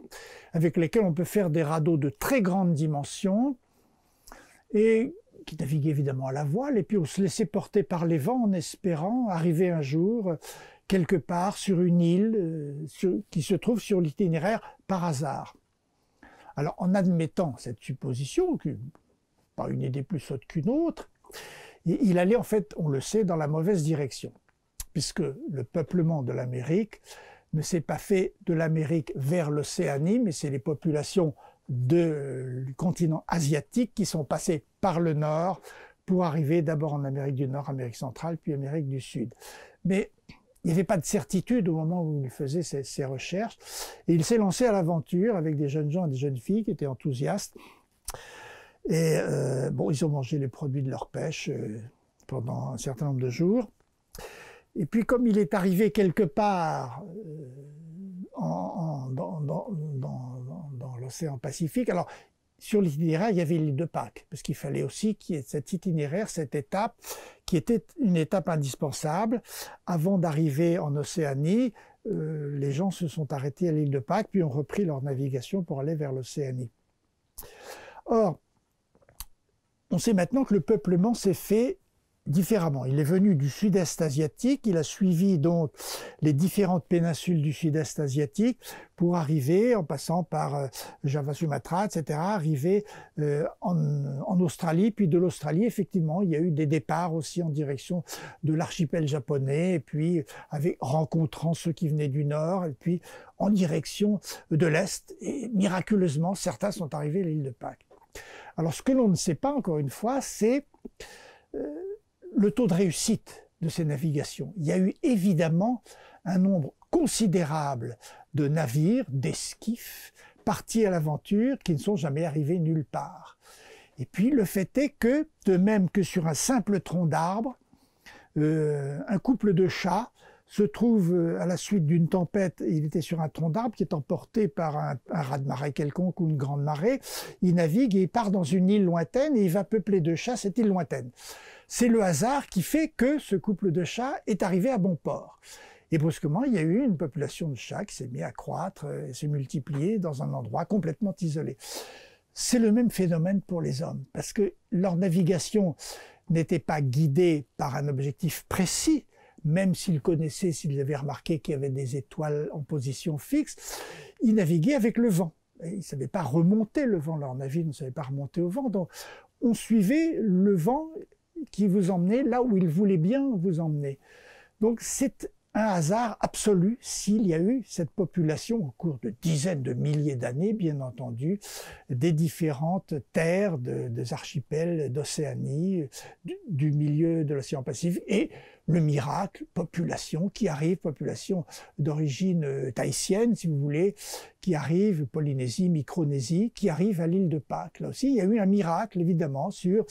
avec lesquels on peut faire des radeaux de très grandes dimensions, et qui naviguent évidemment à la voile, et puis on se laissait porter par les vents en espérant arriver un jour quelque part sur une île euh, sur, qui se trouve sur l'itinéraire par hasard. Alors en admettant cette supposition, qui n'est pas une idée plus sotte qu'une autre, il allait en fait, on le sait, dans la mauvaise direction, puisque le peuplement de l'Amérique ne s'est pas fait de l'Amérique vers l'Océanie, mais c'est les populations de, euh, du continent asiatique qui sont passées par le nord pour arriver d'abord en Amérique du Nord, Amérique centrale, puis Amérique du Sud. Mais il n'y avait pas de certitude au moment où il faisait ses, ses recherches, et il s'est lancé à l'aventure avec des jeunes gens et des jeunes filles qui étaient enthousiastes. Et euh, bon, ils ont mangé les produits de leur pêche euh, pendant un certain nombre de jours. Et puis comme il est arrivé quelque part euh, en, en, dans, dans, dans, dans l'océan Pacifique, alors sur l'itinéraire il y avait l'île de Pâques, parce qu'il fallait aussi qu'il y ait cet itinéraire, cette étape, qui était une étape indispensable. Avant d'arriver en Océanie, euh, les gens se sont arrêtés à l'île de Pâques, puis ont repris leur navigation pour aller vers l'Océanie. Or, on sait maintenant que le peuplement s'est fait différemment. Il est venu du sud-est asiatique, il a suivi donc les différentes péninsules du sud-est asiatique pour arriver, en passant par euh, Java, Sumatra, et cetera, arriver euh, en, en Australie, puis de l'Australie, effectivement, il y a eu des départs aussi en direction de l'archipel japonais, et puis avec, rencontrant ceux qui venaient du nord, et puis en direction de l'est, et miraculeusement, certains sont arrivés à l'île de Pâques. Alors, ce que l'on ne sait pas, encore une fois, c'est euh, le taux de réussite de ces navigations. Il y a eu évidemment un nombre considérable de navires, d'esquifs, partis à l'aventure, qui ne sont jamais arrivés nulle part. Et puis le fait est que, de même que sur un simple tronc d'arbre, euh, un couple de chats se trouve euh, à la suite d'une tempête, il était sur un tronc d'arbre qui est emporté par un, un raz-de-marée quelconque ou une grande marée, il navigue et il part dans une île lointaine et il va peupler de chats cette île lointaine. C'est le hasard qui fait que ce couple de chats est arrivé à bon port. Et brusquement, il y a eu une population de chats qui s'est mise à croître et s'est multipliée dans un endroit complètement isolé. C'est le même phénomène pour les hommes, parce que leur navigation n'était pas guidée par un objectif précis, même s'ils connaissaient, s'ils avaient remarqué qu'il y avait des étoiles en position fixe, ils naviguaient avec le vent. Et ils ne savaient pas remonter le vent, leur navire ne savait pas remonter au vent, donc on suivait le vent qui vous emmenait là où il voulait bien vous emmener. Donc c'est un hasard absolu s'il y a eu cette population au cours de dizaines de milliers d'années, bien entendu, des différentes terres, de, des archipels d'Océanie, du, du milieu de l'océan Pacifique, et le miracle, population qui arrive, population d'origine tahitienne, si vous voulez, qui arrive, Polynésie, Micronésie, qui arrive à l'île de Pâques. Là aussi, il y a eu un miracle, évidemment, sur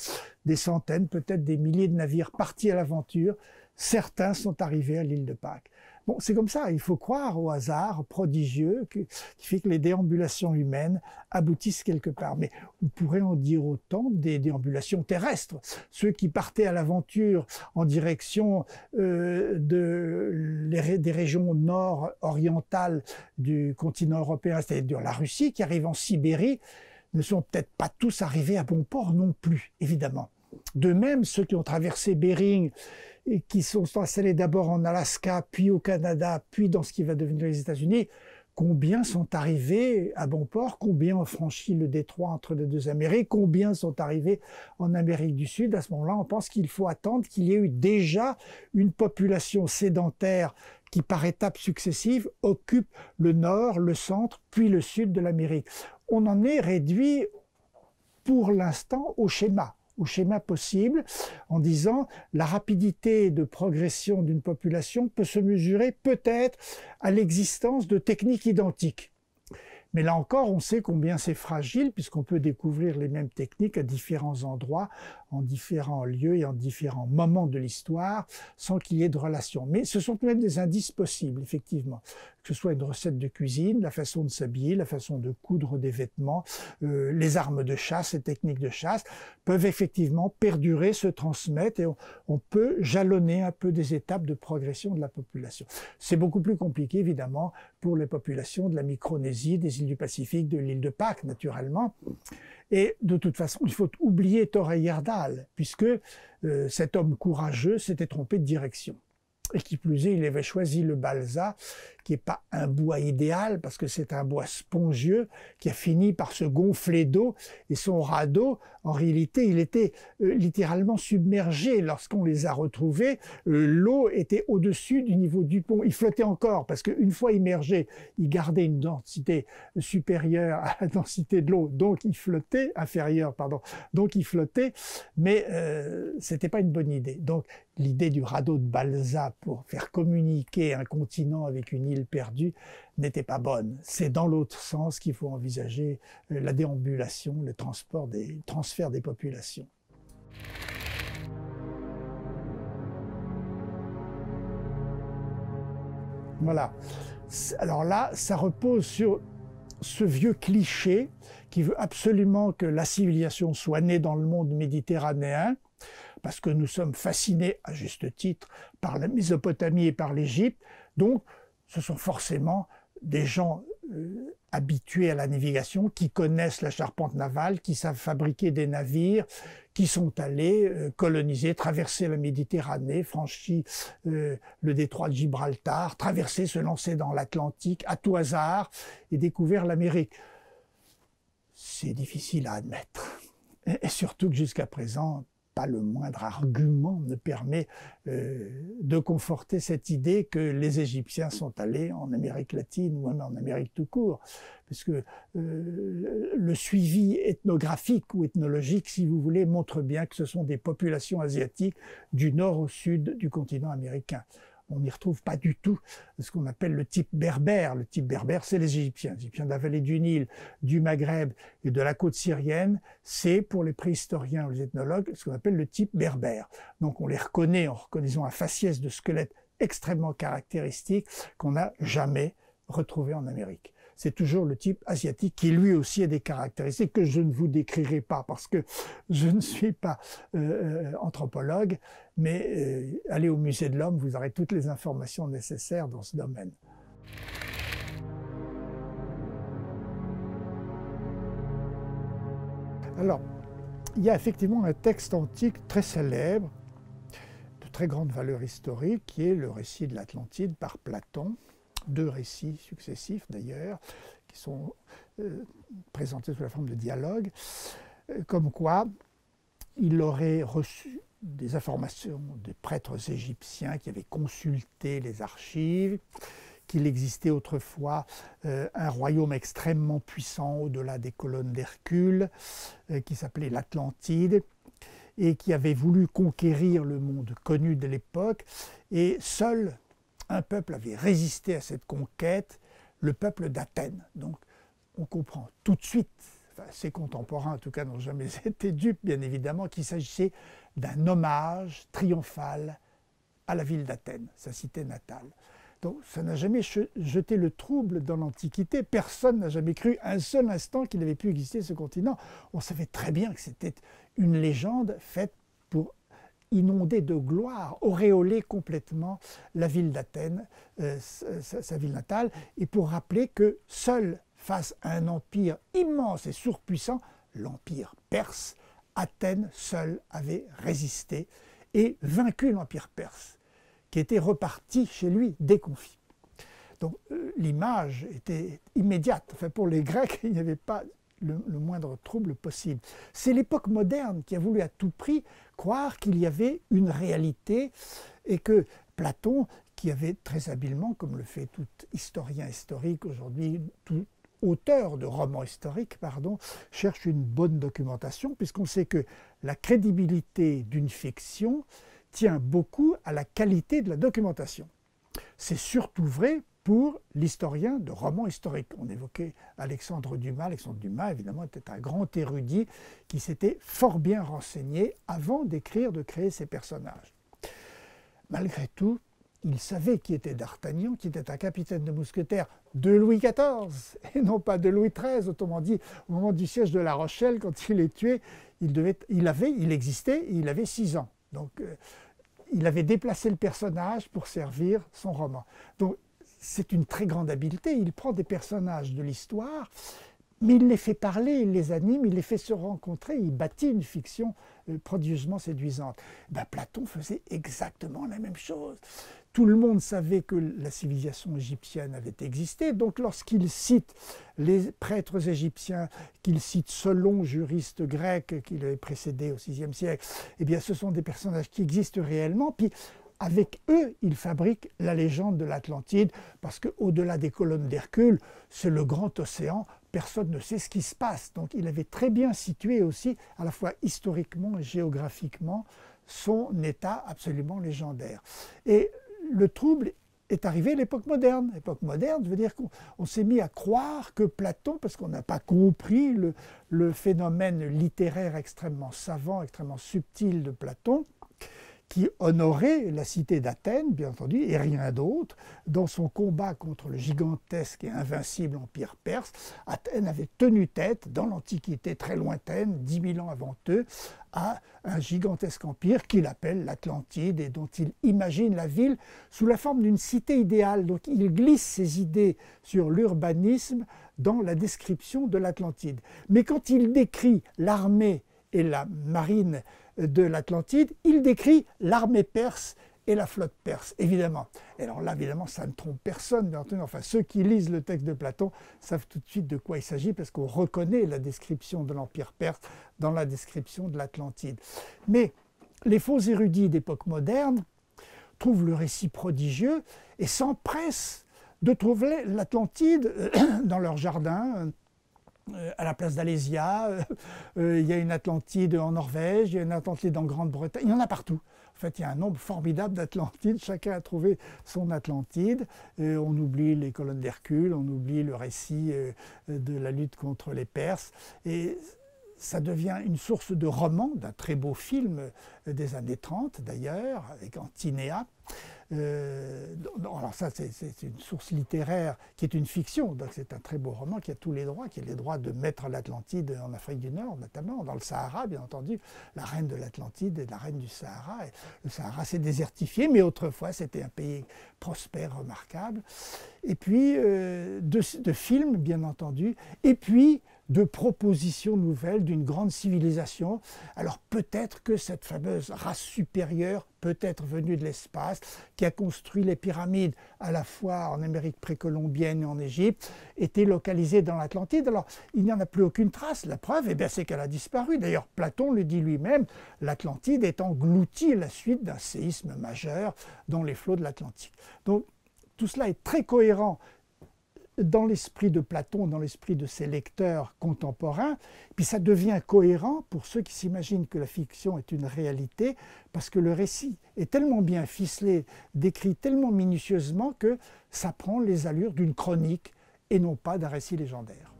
des centaines, peut-être des milliers de navires partis à l'aventure. Certains sont arrivés à l'île de Pâques. Bon, c'est comme ça, il faut croire au hasard prodigieux que, qui fait que les déambulations humaines aboutissent quelque part. Mais on pourrait en dire autant des déambulations terrestres. Ceux qui partaient à l'aventure en direction euh, de, les, des régions nord-orientales du continent européen, c'est-à-dire la Russie, qui arrivent en Sibérie, ne sont peut-être pas tous arrivés à bon port non plus, évidemment. De même, ceux qui ont traversé Béring et qui sont installés d'abord en Alaska, puis au Canada, puis dans ce qui va devenir les États-Unis, combien sont arrivés à bon port, combien ont franchi le détroit entre les deux Amériques, combien sont arrivés en Amérique du Sud. À ce moment-là, on pense qu'il faut attendre qu'il y ait eu déjà une population sédentaire qui, par étapes successives, occupe le nord, le centre, puis le sud de l'Amérique. On en est réduit pour l'instant au schéma. au schéma possible, en disant la rapidité de progression d'une population peut se mesurer peut-être à l'existence de techniques identiques. Mais là encore, on sait combien c'est fragile, puisqu'on peut découvrir les mêmes techniques à différents endroits, en différents lieux et en différents moments de l'histoire, sans qu'il y ait de relation. Mais ce sont tout de même des indices possibles, effectivement. Que ce soit une recette de cuisine, la façon de s'habiller, la façon de coudre des vêtements, euh, les armes de chasse, les techniques de chasse, peuvent effectivement perdurer, se transmettre, et on, on peut jalonner un peu des étapes de progression de la population. C'est beaucoup plus compliqué, évidemment, pour les populations de la Micronésie, des du Pacifique, de l'île de Pâques, naturellement. Et de toute façon, il faut oublier Thor Heyerdahl, puisque euh, cet homme courageux s'était trompé de direction. Et qui plus est, il avait choisi le balsa, qui n'est pas un bois idéal, parce que c'est un bois spongieux, qui a fini par se gonfler d'eau, et son radeau, en réalité, il était euh, littéralement submergé. Lorsqu'on les a retrouvés, euh, l'eau était au-dessus du niveau du pont. Il flottait encore, parce qu'une fois immergé, il gardait une densité supérieure à la densité de l'eau, donc il flottait, inférieure, pardon, donc il flottait, mais euh, ce n'était pas une bonne idée. Donc, l'idée du radeau de balsa pour faire communiquer un continent avec une île perdue n'était pas bonne. C'est dans l'autre sens qu'il faut envisager la déambulation, le transport des, le transfert des populations. Voilà. Alors là, ça repose sur ce vieux cliché qui veut absolument que la civilisation soit née dans le monde méditerranéen, parce que nous sommes fascinés, à juste titre, par la Mésopotamie et par l'Égypte. Donc, ce sont forcément des gens euh, habitués à la navigation, qui connaissent la charpente navale, qui savent fabriquer des navires, qui sont allés euh, coloniser, traverser la Méditerranée, franchir euh, le détroit de Gibraltar, traverser, se lancer dans l'Atlantique à tout hasard et découvrir l'Amérique. C'est difficile à admettre. Et, et surtout que jusqu'à présent, pas le moindre argument ne permet euh, de conforter cette idée que les Égyptiens sont allés en Amérique latine ou même en Amérique tout court. Parce que euh, le suivi ethnographique ou ethnologique, si vous voulez, montre bien que ce sont des populations asiatiques du nord au sud du continent américain. On n'y retrouve pas du tout ce qu'on appelle le type berbère. Le type berbère, c'est les Égyptiens. Les Égyptiens de la vallée du Nil, du Maghreb et de la côte syrienne, c'est pour les préhistoriens ou les ethnologues ce qu'on appelle le type berbère. Donc on les reconnaît en reconnaissant un faciès de squelette extrêmement caractéristique qu'on n'a jamais retrouvé en Amérique. C'est toujours le type asiatique qui lui aussi a des caractéristiques que je ne vous décrirai pas parce que je ne suis pas euh, anthropologue, mais euh, allez au musée de l'homme, vous aurez toutes les informations nécessaires dans ce domaine. Alors, il y a effectivement un texte antique très célèbre, de très grande valeur historique, qui est le récit de l'Atlantide par Platon. Deux récits successifs d'ailleurs, qui sont euh, présentés sous la forme de dialogues, euh, comme quoi il aurait reçu des informations des prêtres égyptiens qui avaient consulté les archives, qu'il existait autrefois euh, un royaume extrêmement puissant au-delà des colonnes d'Hercule, euh, qui s'appelait l'Atlantide, et qui avait voulu conquérir le monde connu de l'époque, et seul un peuple avait résisté à cette conquête, le peuple d'Athènes. Donc on comprend tout de suite, enfin, ses contemporains en tout cas n'ont jamais été dupes bien évidemment, qu'il s'agissait d'un hommage triomphal à la ville d'Athènes, sa cité natale. Donc ça n'a jamais jeté le trouble dans l'Antiquité, personne n'a jamais cru un seul instant qu'il avait pu exister ce continent. On savait très bien que c'était une légende faite pour inondé de gloire, auréolé complètement la ville d'Athènes, euh, sa, sa ville natale, et pour rappeler que seul face à un empire immense et surpuissant, l'empire perse, Athènes seule avait résisté et vaincu l'empire perse, qui était reparti chez lui déconfit. Donc euh, l'image était immédiate. Enfin, pour les Grecs, il n'y avait pas Le, le moindre trouble possible. C'est l'époque moderne qui a voulu à tout prix croire qu'il y avait une réalité et que Platon, qui avait très habilement, comme le fait tout historien historique aujourd'hui, tout auteur de romans historiques, pardon, cherche une bonne documentation, puisqu'on sait que la crédibilité d'une fiction tient beaucoup à la qualité de la documentation. C'est surtout vrai pour l'historien de romans historiques. On évoquait Alexandre Dumas. Alexandre Dumas, évidemment, était un grand érudit qui s'était fort bien renseigné avant d'écrire, de créer ses personnages. Malgré tout, il savait qui était d'Artagnan, qui était un capitaine de mousquetaires de Louis quatorze et non pas de Louis treize. Autrement dit, au moment du siège de La Rochelle, quand il est tué, il, devait, il, avait, il existait et il avait six ans. Donc, euh, il avait déplacé le personnage pour servir son roman. Donc, c'est une très grande habileté, il prend des personnages de l'histoire, mais il les fait parler, il les anime, il les fait se rencontrer, il bâtit une fiction prodigieusement séduisante. Ben, Platon faisait exactement la même chose. Tout le monde savait que la civilisation égyptienne avait existé, donc lorsqu'il cite les prêtres égyptiens, qu'il cite Solon, juriste grec qui l'avait précédé au sixième siècle, eh bien ce sont des personnages qui existent réellement, puis avec eux, ils fabriquent la légende de l'Atlantide, parce qu'au-delà des colonnes d'Hercule, c'est le grand océan, personne ne sait ce qui se passe. Donc il avait très bien situé aussi, à la fois historiquement et géographiquement, son état absolument légendaire. Et le trouble est arrivé à l'époque moderne. L'époque moderne, je veux dire qu'on s'est mis à croire que Platon, parce qu'on n'a pas compris le, le phénomène littéraire extrêmement savant, extrêmement subtil de Platon, qui honorait la cité d'Athènes, bien entendu, et rien d'autre. Dans son combat contre le gigantesque et invincible empire perse, Athènes avait tenu tête, dans l'Antiquité très lointaine, dix mille ans avant eux, à un gigantesque empire qu'il appelle l'Atlantide et dont il imagine la ville sous la forme d'une cité idéale. Donc il glisse ses idées sur l'urbanisme dans la description de l'Atlantide. Mais quand il décrit l'armée et la marine de l'Atlantide, il décrit l'armée perse et la flotte perse, évidemment. Et alors là, évidemment, ça ne trompe personne, bien entendu. Enfin, ceux qui lisent le texte de Platon savent tout de suite de quoi il s'agit, parce qu'on reconnaît la description de l'Empire perse dans la description de l'Atlantide. Mais les faux érudits d'époque moderne trouvent le récit prodigieux et s'empressent de trouver l'Atlantide dans leur jardin, à la place d'Alésia, euh, euh, il y a une Atlantide en Norvège, il y a une Atlantide en Grande-Bretagne, il y en a partout. En fait, il y a un nombre formidable d'Atlantides, chacun a trouvé son Atlantide. Euh, on oublie les colonnes d'Hercule, on oublie le récit euh, de la lutte contre les Perses. Et ça devient une source de roman, d'un très beau film euh, des années trente d'ailleurs, avec Antinéa. Euh, non, alors ça c'est une source littéraire qui est une fiction, donc c'est un très beau roman qui a tous les droits, qui a les droits de mettre l'Atlantide en Afrique du Nord notamment, dans le Sahara bien entendu, la reine de l'Atlantide et la reine du Sahara. Et le Sahara s'est désertifié, mais autrefois c'était un pays prospère, remarquable. Et puis euh, de, de films bien entendu, et puis de propositions nouvelles d'une grande civilisation. Alors peut-être que cette fameuse race supérieure, peut-être venue de l'espace, qui a construit les pyramides à la fois en Amérique précolombienne et en Égypte, était localisée dans l'Atlantide. Alors il n'y en a plus aucune trace. La preuve, eh bien, c'est qu'elle a disparu. D'ailleurs, Platon le dit lui-même, l'Atlantide est engloutie à la suite d'un séisme majeur dans les flots de l'Atlantique. Donc tout cela est très cohérent dans l'esprit de Platon, dans l'esprit de ses lecteurs contemporains, puis ça devient cohérent pour ceux qui s'imaginent que la fiction est une réalité, parce que le récit est tellement bien ficelé, décrit tellement minutieusement, que ça prend les allures d'une chronique et non pas d'un récit légendaire.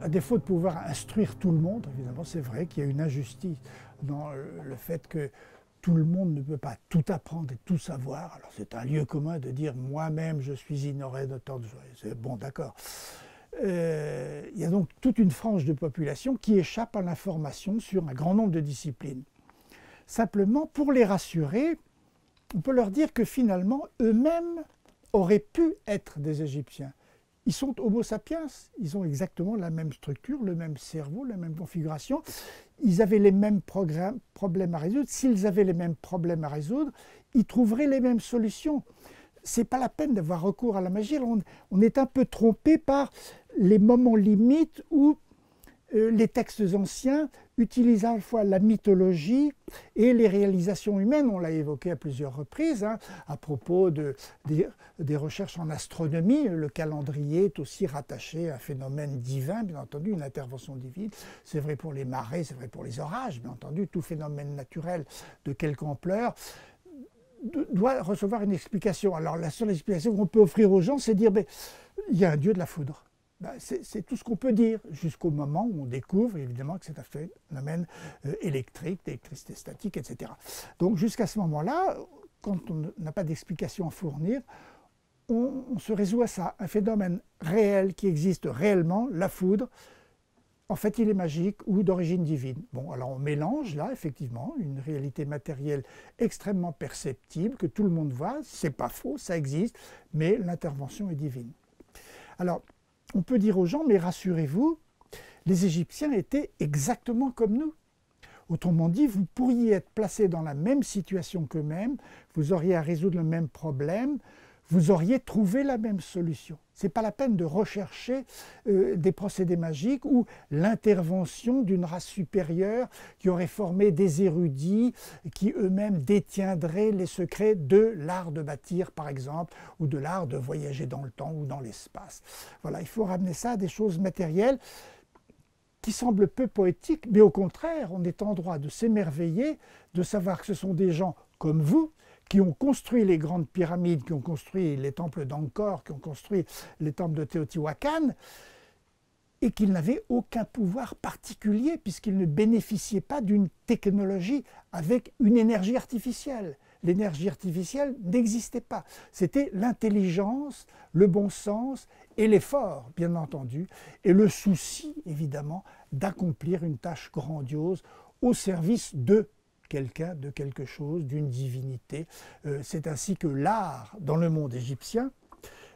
À défaut de pouvoir instruire tout le monde, évidemment c'est vrai qu'il y a une injustice dans le fait que tout le monde ne peut pas tout apprendre et tout savoir. Alors c'est un lieu commun de dire « moi-même je suis ignoré d'auteur de joie ». C'est bon, d'accord. Euh, il y a donc toute une frange de population qui échappe à l'information sur un grand nombre de disciplines. Simplement, pour les rassurer, on peut leur dire que finalement, eux-mêmes auraient pu être des Égyptiens. Ils sont Homo sapiens, ils ont exactement la même structure, le même cerveau, la même configuration. Ils avaient les mêmes problèmes à résoudre. S'ils avaient les mêmes problèmes à résoudre, ils trouveraient les mêmes solutions. Ce n'est pas la peine d'avoir recours à la magie. On, on est un peu trompé par les moments limites où euh, les textes anciens utilisent à la fois la mythologie et les réalisations humaines. On l'a évoqué à plusieurs reprises, hein, à propos de, des, des recherches en astronomie. Le calendrier est aussi rattaché à un phénomène divin, bien entendu, une intervention divine. C'est vrai pour les marées, c'est vrai pour les orages, bien entendu. Tout phénomène naturel de quelque ampleur doit recevoir une explication. Alors la seule explication qu'on peut offrir aux gens, c'est dire mais, il y a un dieu de la foudre. Ben c'est tout ce qu'on peut dire, jusqu'au moment où on découvre évidemment que c'est un phénomène électrique, d'électricité statique, et cetera. Donc jusqu'à ce moment-là, quand on n'a pas d'explication à fournir, on, on se résout à ça. Un phénomène réel qui existe réellement, la foudre, en fait il est magique ou d'origine divine. Bon, alors on mélange là effectivement une réalité matérielle extrêmement perceptible, que tout le monde voit, c'est pas faux, ça existe, mais l'intervention est divine. Alors, on peut dire aux gens, mais rassurez-vous, les Égyptiens étaient exactement comme nous. Autrement dit, vous pourriez être placé dans la même situation qu'eux-mêmes, vous auriez à résoudre le même problème, vous auriez trouvé la même solution. Ce n'est pas la peine de rechercher euh, des procédés magiques ou l'intervention d'une race supérieure qui aurait formé des érudits qui eux-mêmes détiendraient les secrets de l'art de bâtir, par exemple, ou de l'art de voyager dans le temps ou dans l'espace. Voilà, il faut ramener ça à des choses matérielles qui semblent peu poétiques, mais au contraire, on est en droit de s'émerveiller, de savoir que ce sont des gens comme vous, qui ont construit les grandes pyramides, qui ont construit les temples d'Angkor, qui ont construit les temples de Teotihuacan, et qu'ils n'avaient aucun pouvoir particulier puisqu'ils ne bénéficiaient pas d'une technologie avec une énergie artificielle. L'énergie artificielle n'existait pas. C'était l'intelligence, le bon sens et l'effort, bien entendu, et le souci, évidemment, d'accomplir une tâche grandiose au service de quelqu'un, de quelque chose, d'une divinité. Euh, c'est ainsi que l'art, dans le monde égyptien,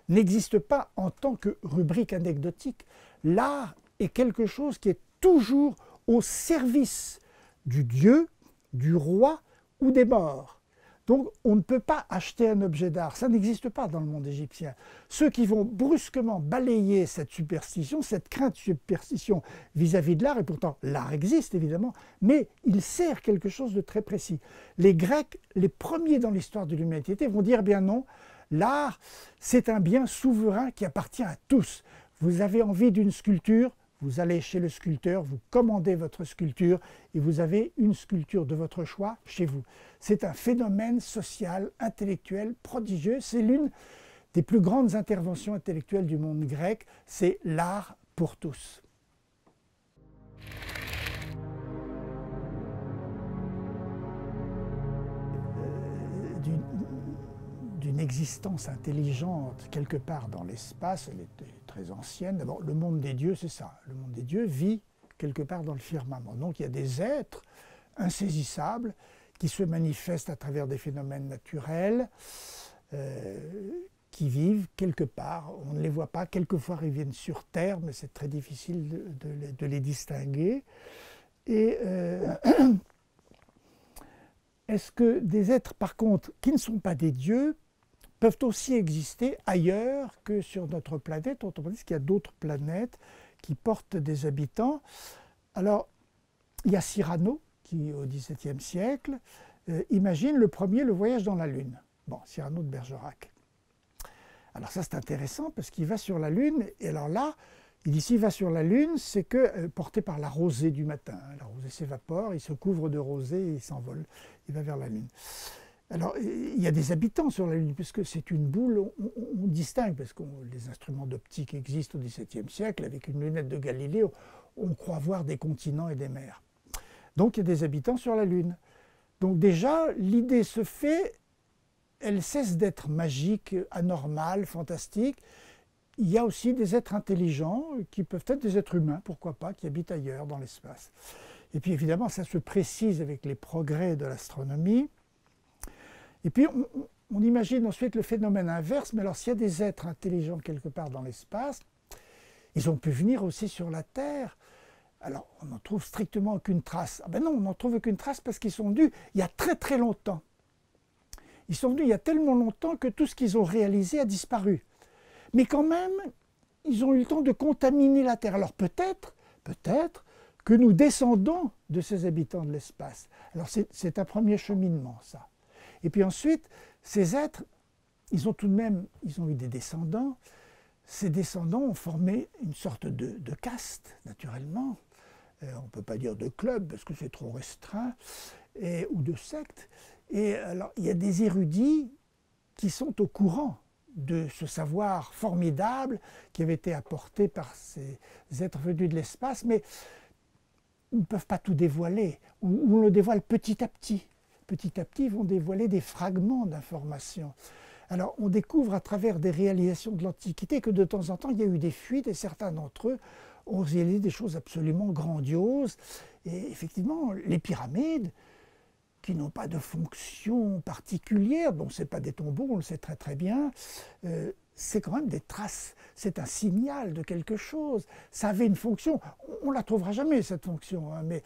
n'existe pas en tant que rubrique anecdotique. L'art est quelque chose qui est toujours au service du dieu, du roi ou des morts. Donc on ne peut pas acheter un objet d'art, ça n'existe pas dans le monde égyptien. Ceux qui vont brusquement balayer cette superstition, cette crainte superstition vis-à-vis de l'art, et pourtant l'art existe évidemment, mais il sert quelque chose de très précis. Les Grecs, les premiers dans l'histoire de l'humanité, vont dire bien non, l'art c'est un bien souverain qui appartient à tous. Vous avez envie d'une sculpture, vous allez chez le sculpteur, vous commandez votre sculpture et vous avez une sculpture de votre choix chez vous. C'est un phénomène social, intellectuel, prodigieux. C'est l'une des plus grandes interventions intellectuelles du monde grec. C'est l'art pour tous. D'une existence intelligente quelque part dans l'espace, elle était très ancienne. D'abord, le monde des dieux, c'est ça. Le monde des dieux vit quelque part dans le firmament. Donc, il y a des êtres insaisissables qui se manifestent à travers des phénomènes naturels, euh, qui vivent quelque part. On ne les voit pas. Quelquefois, ils viennent sur Terre, mais c'est très difficile de, de, de les distinguer. Et euh, est-ce que des êtres, par contre, qui ne sont pas des dieux, peuvent aussi exister ailleurs que sur notre planète? Autrement dit, qu'il y a d'autres planètes qui portent des habitants. Alors, il y a Cyrano, qui au dix-septième siècle, euh, imagine le premier le voyage dans la Lune. Bon, Cyrano de Bergerac. Alors ça, c'est intéressant, parce qu'il va sur la Lune, et alors là, il dit s'il va sur la Lune, c'est que euh, porté par la rosée du matin. La rosée s'évapore, il se couvre de rosée et il s'envole. Il va vers la Lune. Alors, il y a des habitants sur la Lune, puisque c'est une boule, on, on, on distingue, parce que on, les instruments d'optique existent au dix-septième siècle, avec une lunette de Galilée, on, on croit voir des continents et des mers. Donc, il y a des habitants sur la Lune. Donc déjà, l'idée se fait, elle cesse d'être magique, anormale, fantastique. Il y a aussi des êtres intelligents, qui peuvent être des êtres humains, pourquoi pas, qui habitent ailleurs dans l'espace. Et puis évidemment, ça se précise avec les progrès de l'astronomie. Et puis, on, on imagine ensuite le phénomène inverse, mais alors s'il y a des êtres intelligents quelque part dans l'espace, ils ont pu venir aussi sur la Terre. Alors, on n'en trouve strictement aucune trace. Ah ben non, on n'en trouve aucune trace parce qu'ils sont venus il y a très très longtemps. Ils sont venus il y a tellement longtemps que tout ce qu'ils ont réalisé a disparu. Mais quand même, ils ont eu le temps de contaminer la Terre. Alors peut-être, peut-être, que nous descendons de ces habitants de l'espace. Alors c'est un premier cheminement, ça. Et puis ensuite, ces êtres, ils ont tout de même, ils ont eu des descendants. Ces descendants ont formé une sorte de, de caste, naturellement. Euh, on ne peut pas dire de club, parce que c'est trop restreint, et, ou de secte. Et alors, il y a des érudits qui sont au courant de ce savoir formidable qui avait été apporté par ces êtres venus de l'espace, mais ils ne peuvent pas tout dévoiler, ou on le dévoile petit à petit. Petit à petit, ils vont dévoiler des fragments d'informations. Alors, on découvre à travers des réalisations de l'Antiquité que de temps en temps, il y a eu des fuites et certains d'entre eux ont réalisé des choses absolument grandioses. Et effectivement, les pyramides, qui n'ont pas de fonction particulière, bon, ce n'est pas des tombeaux, on le sait très très bien, euh, c'est quand même des traces, c'est un signal de quelque chose. Ça avait une fonction, on ne la trouvera jamais cette fonction, hein, mais...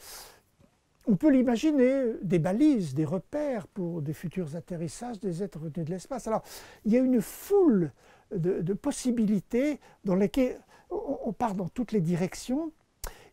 on peut l'imaginer, des balises, des repères pour des futurs atterrissages des êtres venus de l'espace. Alors, il y a une foule de, de possibilités dans lesquelles on, on part dans toutes les directions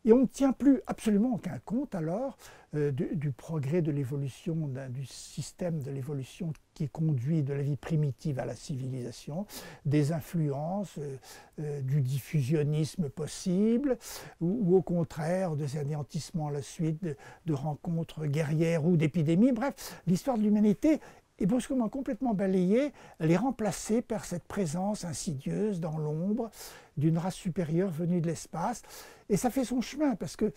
et on ne tient plus absolument aucun compte alors euh, du, du progrès de l'évolution, du système de l'évolution qui conduit de la vie primitive à la civilisation, des influences, euh, euh, du diffusionnisme possible, ou, ou au contraire des anéantissements à la suite de, de rencontres guerrières ou d'épidémies. Bref, l'histoire de l'humanité et brusquement complètement balayés, les remplacés par cette présence insidieuse dans l'ombre d'une race supérieure venue de l'espace. Et ça fait son chemin, parce que,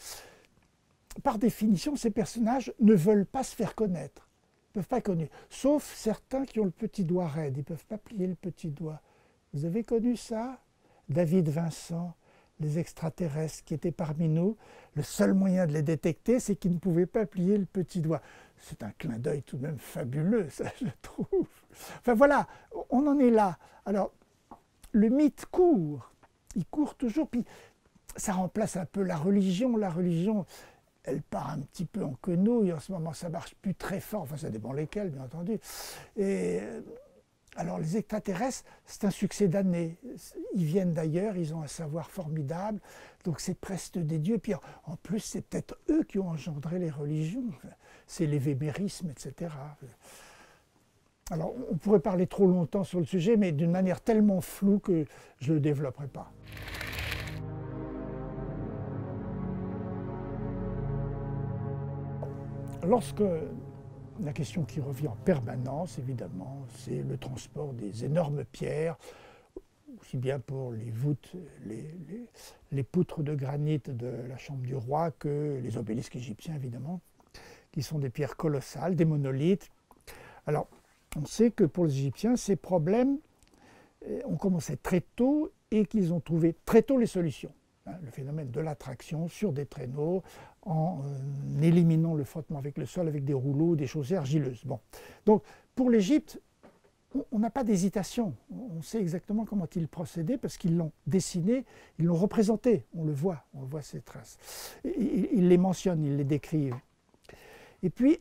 par définition, ces personnages ne veulent pas se faire connaître, ne peuvent pas connaître, sauf certains qui ont le petit doigt raide, ils ne peuvent pas plier le petit doigt. Vous avez connu ça, David Vincent, les extraterrestres qui étaient parmi nous, le seul moyen de les détecter, c'est qu'ils ne pouvaient pas plier le petit doigt. C'est un clin d'œil tout de même fabuleux, ça, je trouve. Enfin voilà, on en est là. Alors, le mythe court, il court toujours, puis ça remplace un peu la religion. La religion, elle part un petit peu en quenouille, en ce moment ça ne marche plus très fort, enfin ça dépend lesquels, bien entendu. Et... alors les extraterrestres, c'est un succès d'année. Ils viennent d'ailleurs, ils ont un savoir formidable, donc c'est presque des dieux. Puis en plus, c'est peut-être eux qui ont engendré les religions. C'est les véberismes, et cetera. Alors on pourrait parler trop longtemps sur le sujet, mais d'une manière tellement floue que je ne le développerai pas. Lorsque... la question qui revient en permanence, évidemment, c'est le transport des énormes pierres, aussi bien pour les voûtes, les, les, les poutres de granit de la chambre du roi que les obélisques égyptiens, évidemment, qui sont des pierres colossales, des monolithes. Alors, on sait que pour les Égyptiens, ces problèmes ont commencé très tôt et qu'ils ont trouvé très tôt les solutions. Le phénomène de l'attraction sur des traîneaux, en euh, éliminant le frottement avec le sol, avec des rouleaux, des chaussées argileuses. Bon. Donc, pour l'Égypte, on n'a pas d'hésitation. On sait exactement comment ils procédaient, parce qu'ils l'ont dessiné, ils l'ont représenté. On le voit, on voit ces traces. Ils il les mentionnent, ils les décrivent. Et puis,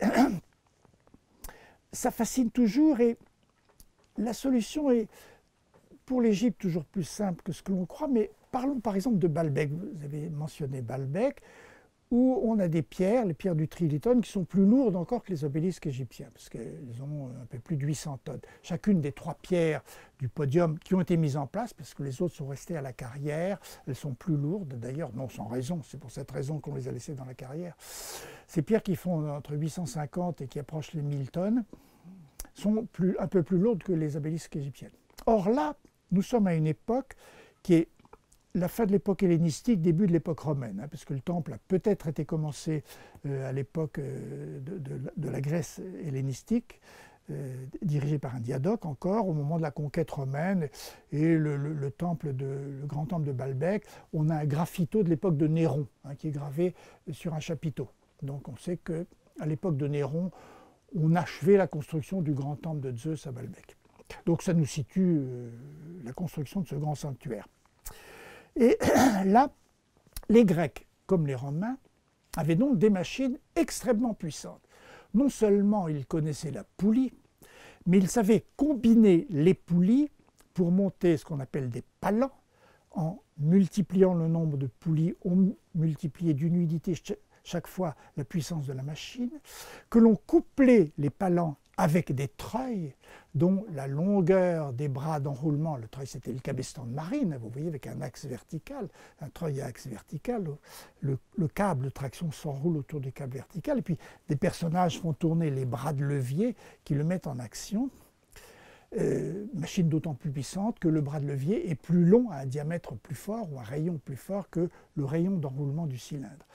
ça fascine toujours, et la solution est, pour l'Égypte, toujours plus simple que ce que l'on croit, mais parlons par exemple de Baalbek. Vous avez mentionné Baalbek, où on a des pierres, les pierres du Trilitone, qui sont plus lourdes encore que les obélisques égyptiens, parce qu'elles ont un peu plus de huit cents tonnes. Chacune des trois pierres du podium qui ont été mises en place, parce que les autres sont restées à la carrière, elles sont plus lourdes, d'ailleurs, non sans raison, c'est pour cette raison qu'on les a laissées dans la carrière. Ces pierres qui font entre huit cent cinquante et qui approchent les mille tonnes sont plus, un peu plus lourdes que les obélisques égyptiennes. Or là, nous sommes à une époque qui est la fin de l'époque hellénistique, début de l'époque romaine, hein, parce que le temple a peut-être été commencé euh, à l'époque euh, de, de, de la Grèce hellénistique, euh, dirigée par un diadoque encore, au moment de la conquête romaine, et le, le, le, temple de, le grand temple de Baalbek, on a un graffito de l'époque de Néron, hein, qui est gravé sur un chapiteau. Donc on sait qu'à l'époque de Néron, on achevait la construction du grand temple de Zeus à Baalbek. Donc ça nous situe euh, la construction de ce grand sanctuaire. Et là, les Grecs, comme les Romains, avaient donc des machines extrêmement puissantes. Non seulement ils connaissaient la poulie, mais ils savaient combiner les poulies pour monter ce qu'on appelle des palans, en multipliant le nombre de poulies, on multipliait d'une unité chaque fois la puissance de la machine, que l'on couplait les palans avec des treuils dont la longueur des bras d'enroulement, le treuil c'était le cabestan de marine, vous voyez, avec un axe vertical, un treuil à axe vertical, le, le câble de traction s'enroule autour du câble vertical, et puis des personnages font tourner les bras de levier qui le mettent en action, euh, machine d'autant plus puissante que le bras de levier est plus long, à un diamètre plus fort ou un rayon plus fort que le rayon d'enroulement du cylindre.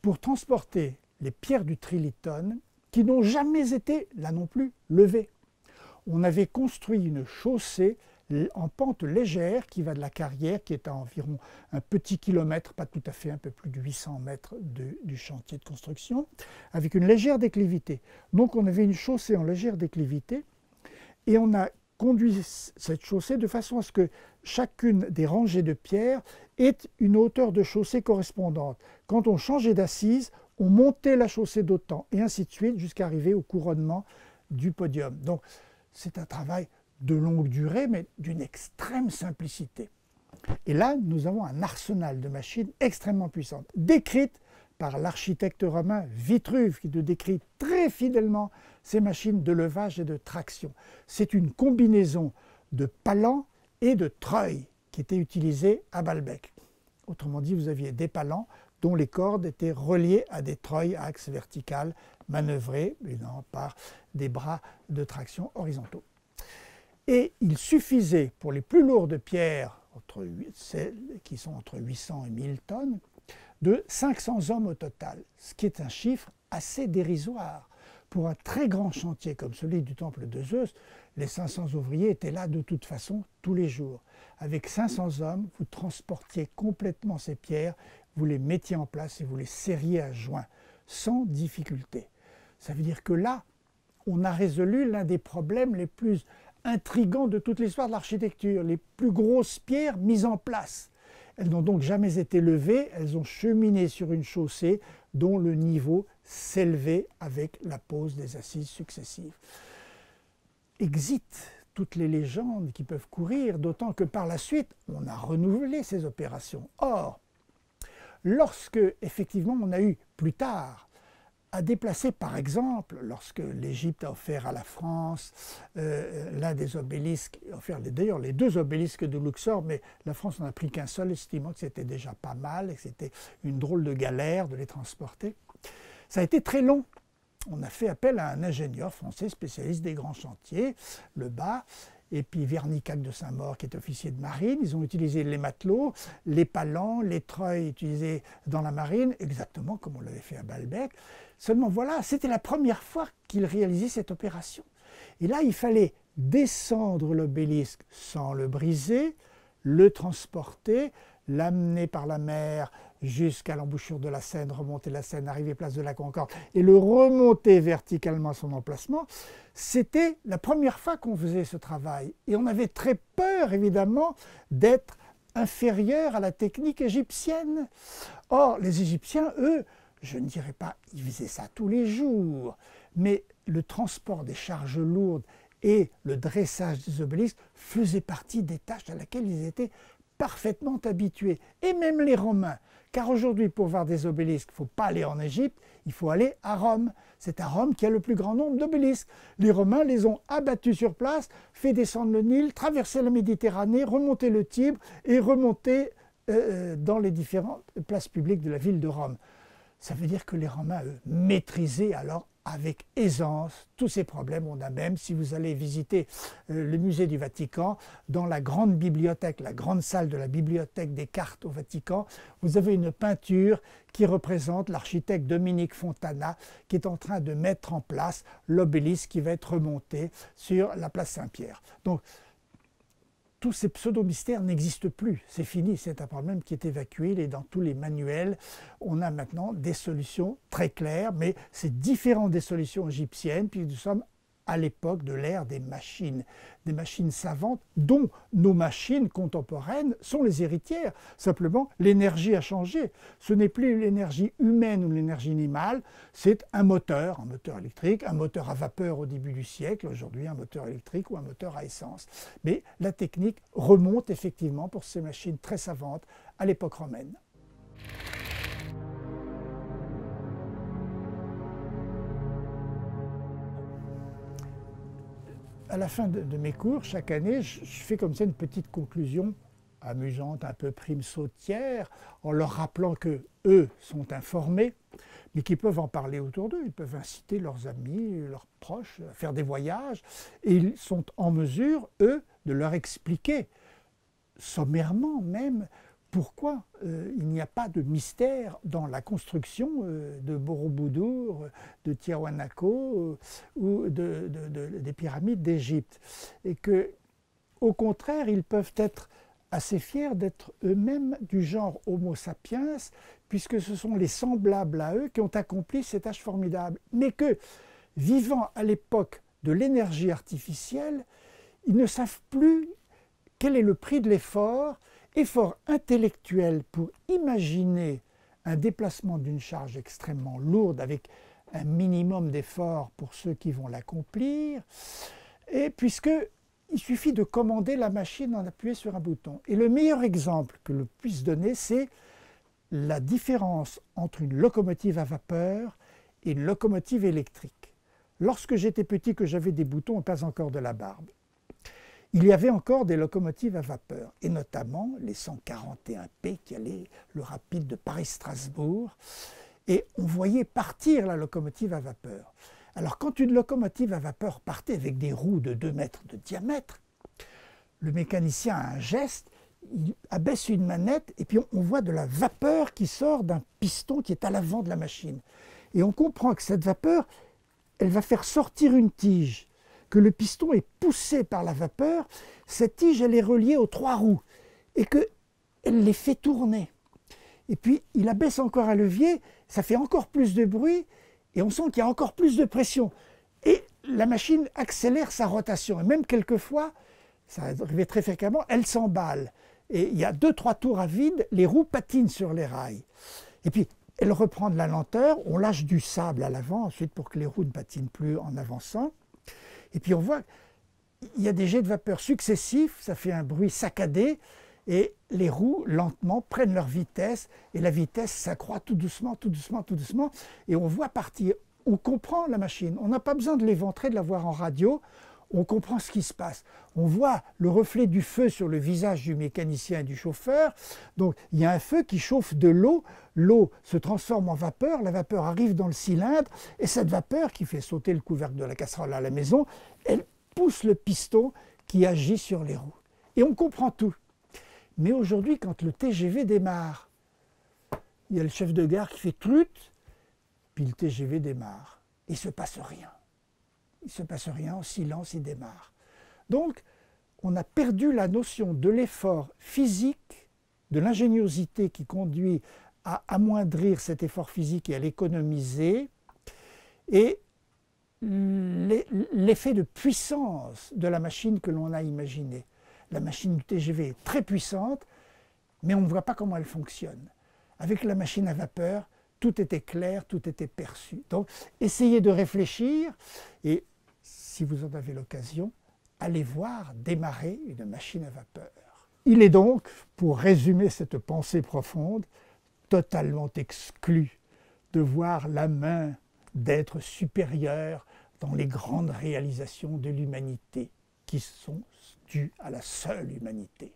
Pour transporter les pierres du Trilitone, qui n'ont jamais été, là non plus, levés. On avait construit une chaussée en pente légère qui va de la carrière, qui est à environ un petit kilomètre, pas tout à fait, un peu plus de huit cents mètres de, du chantier de construction, avec une légère déclivité. Donc on avait une chaussée en légère déclivité, et on a conduit cette chaussée de façon à ce que chacune des rangées de pierres ait une hauteur de chaussée correspondante. Quand on changeait d'assise, on montait la chaussée d'autant, et ainsi de suite, jusqu'à arriver au couronnement du podium. Donc, c'est un travail de longue durée, mais d'une extrême simplicité. Et là, nous avons un arsenal de machines extrêmement puissantes, décrites par l'architecte romain Vitruve, qui nous décrit très fidèlement ces machines de levage et de traction. C'est une combinaison de palans et de treuils qui était utilisée à Baalbek. Autrement dit, vous aviez des palans dont les cordes étaient reliées à des treuils à axe vertical, manœuvrés évidemment, par des bras de traction horizontaux. Et il suffisait pour les plus lourdes pierres, entre huit, celles qui sont entre huit cents et mille tonnes, de cinq cents hommes au total, ce qui est un chiffre assez dérisoire. Pour un très grand chantier comme celui du temple de Zeus, les cinq cents ouvriers étaient là de toute façon tous les jours. Avec cinq cents hommes, vous transportiez complètement ces pierres, vous les mettiez en place et vous les serriez à joint, sans difficulté. Ça veut dire que là, on a résolu l'un des problèmes les plus intrigants de toute l'histoire de l'architecture, les plus grosses pierres mises en place. Elles n'ont donc jamais été levées, elles ont cheminé sur une chaussée dont le niveau s'élevait avec la pose des assises successives. Exit toutes les légendes qui peuvent courir, d'autant que par la suite, on a renouvelé ces opérations. Or, lorsque, effectivement, on a eu plus tard à déplacer, par exemple, lorsque l'Égypte a offert à la France euh, l'un des obélisques, offert d'ailleurs les deux obélisques de Louxor, mais la France n'en a pris qu'un seul, estimant que c'était déjà pas mal et que c'était une drôle de galère de les transporter. Ça a été très long. On a fait appel à un ingénieur français spécialiste des grands chantiers, Lebas, et puis Vernicac de Saint-Maur, qui est officier de marine. Ils ont utilisé les matelots, les palans, les treuils utilisés dans la marine, exactement comme on l'avait fait à Baalbek. Seulement voilà, c'était la première fois qu'ils réalisaient cette opération. Et là, il fallait descendre l'obélisque sans le briser, le transporter, l'amener par la mer jusqu'à l'embouchure de la Seine, remonter la Seine, arriver place de la Concorde et le remonter verticalement à son emplacement. C'était la première fois qu'on faisait ce travail et on avait très peur évidemment d'être inférieur à la technique égyptienne. Or les Égyptiens, eux, je ne dirais pas ils faisaient ça tous les jours, mais le transport des charges lourdes et le dressage des obélisques faisaient partie des tâches à laquelle ils étaient parfaitement habitués, et même les Romains. Car aujourd'hui, pour voir des obélisques, il ne faut pas aller en Égypte, il faut aller à Rome. C'est à Rome qu'il y a le plus grand nombre d'obélisques. Les Romains les ont abattus sur place, fait descendre le Nil, traversé la Méditerranée, remonté le Tibre et remonté euh, dans les différentes places publiques de la ville de Rome. Ça veut dire que les Romains, eux, maîtrisaient alors avec aisance tous ces problèmes. On a même, si vous allez visiter le musée du Vatican, dans la grande bibliothèque, la grande salle de la bibliothèque des cartes au Vatican, vous avez une peinture qui représente l'architecte Dominique Fontana qui est en train de mettre en place l'obélisque qui va être remonté sur la place Saint-Pierre. Donc, tous ces pseudo-mystères n'existent plus, c'est fini, c'est un problème qui est évacué, et dans tous les manuels, on a maintenant des solutions très claires, mais c'est différent des solutions égyptiennes, puis nous sommes à l'époque de l'ère des machines, des machines savantes, dont nos machines contemporaines sont les héritières. Simplement, l'énergie a changé. Ce n'est plus l'énergie humaine ou l'énergie animale, c'est un moteur, un moteur électrique, un moteur à vapeur au début du siècle, aujourd'hui un moteur électrique ou un moteur à essence. Mais la technique remonte effectivement pour ces machines très savantes à l'époque romaine. À la fin de, de mes cours, chaque année, je, je fais comme ça une petite conclusion amusante, un peu prime sautière, en leur rappelant que eux sont informés, mais qu'ils peuvent en parler autour d'eux. Ils peuvent inciter leurs amis, leurs proches à faire des voyages. Et ils sont en mesure, eux, de leur expliquer, sommairement même, pourquoi euh, il n'y a pas de mystère dans la construction euh, de Borobudur, de Tiahuanaco euh, ou de, de, de, des pyramides d'Égypte. Et que, au contraire, ils peuvent être assez fiers d'être eux-mêmes du genre Homo sapiens, puisque ce sont les semblables à eux qui ont accompli ces tâches formidables. Mais que, vivant à l'époque de l'énergie artificielle, ils ne savent plus quel est le prix de l'effort. Effort intellectuel pour imaginer un déplacement d'une charge extrêmement lourde avec un minimum d'effort pour ceux qui vont l'accomplir, et puisque il suffit de commander la machine en appuyant sur un bouton. Et le meilleur exemple que je puisse donner, c'est la différence entre une locomotive à vapeur et une locomotive électrique. Lorsque j'étais petit, que j'avais des boutons et pas encore de la barbe, il y avait encore des locomotives à vapeur, et notamment les cent quarante et un P qui allaient le rapide de Paris-Strasbourg, et on voyait partir la locomotive à vapeur. Alors quand une locomotive à vapeur partait avec des roues de deux mètres de diamètre, le mécanicien a un geste, il abaisse une manette et puis on voit de la vapeur qui sort d'un piston qui est à l'avant de la machine. Et on comprend que cette vapeur, elle va faire sortir une tige, que le piston est poussé par la vapeur, cette tige elle est reliée aux trois roues et qu'elle les fait tourner. Et puis il abaisse encore un levier, ça fait encore plus de bruit et on sent qu'il y a encore plus de pression. Et la machine accélère sa rotation et même quelquefois, ça arrivait très fréquemment, elle s'emballe. Et il y a deux, trois tours à vide, les roues patinent sur les rails. Et puis, elle reprend de la lenteur, on lâche du sable à l'avant, ensuite pour que les roues ne patinent plus en avançant. Et puis on voit, il y a des jets de vapeur successifs, ça fait un bruit saccadé, et les roues, lentement, prennent leur vitesse, et la vitesse s'accroît tout doucement, tout doucement, tout doucement, et on voit partir, on comprend la machine, on n'a pas besoin de l'éventrer, de la voir en radio, on comprend ce qui se passe. On voit le reflet du feu sur le visage du mécanicien et du chauffeur. Donc il y a un feu qui chauffe de l'eau. L'eau se transforme en vapeur. La vapeur arrive dans le cylindre. Et cette vapeur qui fait sauter le couvercle de la casserole à la maison, elle pousse le piston qui agit sur les roues. Et on comprend tout. Mais aujourd'hui, quand le T G V démarre, il y a le chef de gare qui fait trute, puis le T G V démarre. Il ne se passe rien. Il ne se passe rien, en silence, il démarre. Donc, on a perdu la notion de l'effort physique, de l'ingéniosité qui conduit à amoindrir cet effort physique et à l'économiser, et l'effet de puissance de la machine que l'on a imaginée. La machine du T G V est très puissante, mais on ne voit pas comment elle fonctionne. Avec la machine à vapeur, tout était clair, tout était perçu. Donc, essayez de réfléchir et si vous en avez l'occasion, allez voir démarrer une machine à vapeur. Il est donc, pour résumer cette pensée profonde, totalement exclu de voir la main d'êtres supérieurs dans les grandes réalisations de l'humanité qui sont dues à la seule humanité.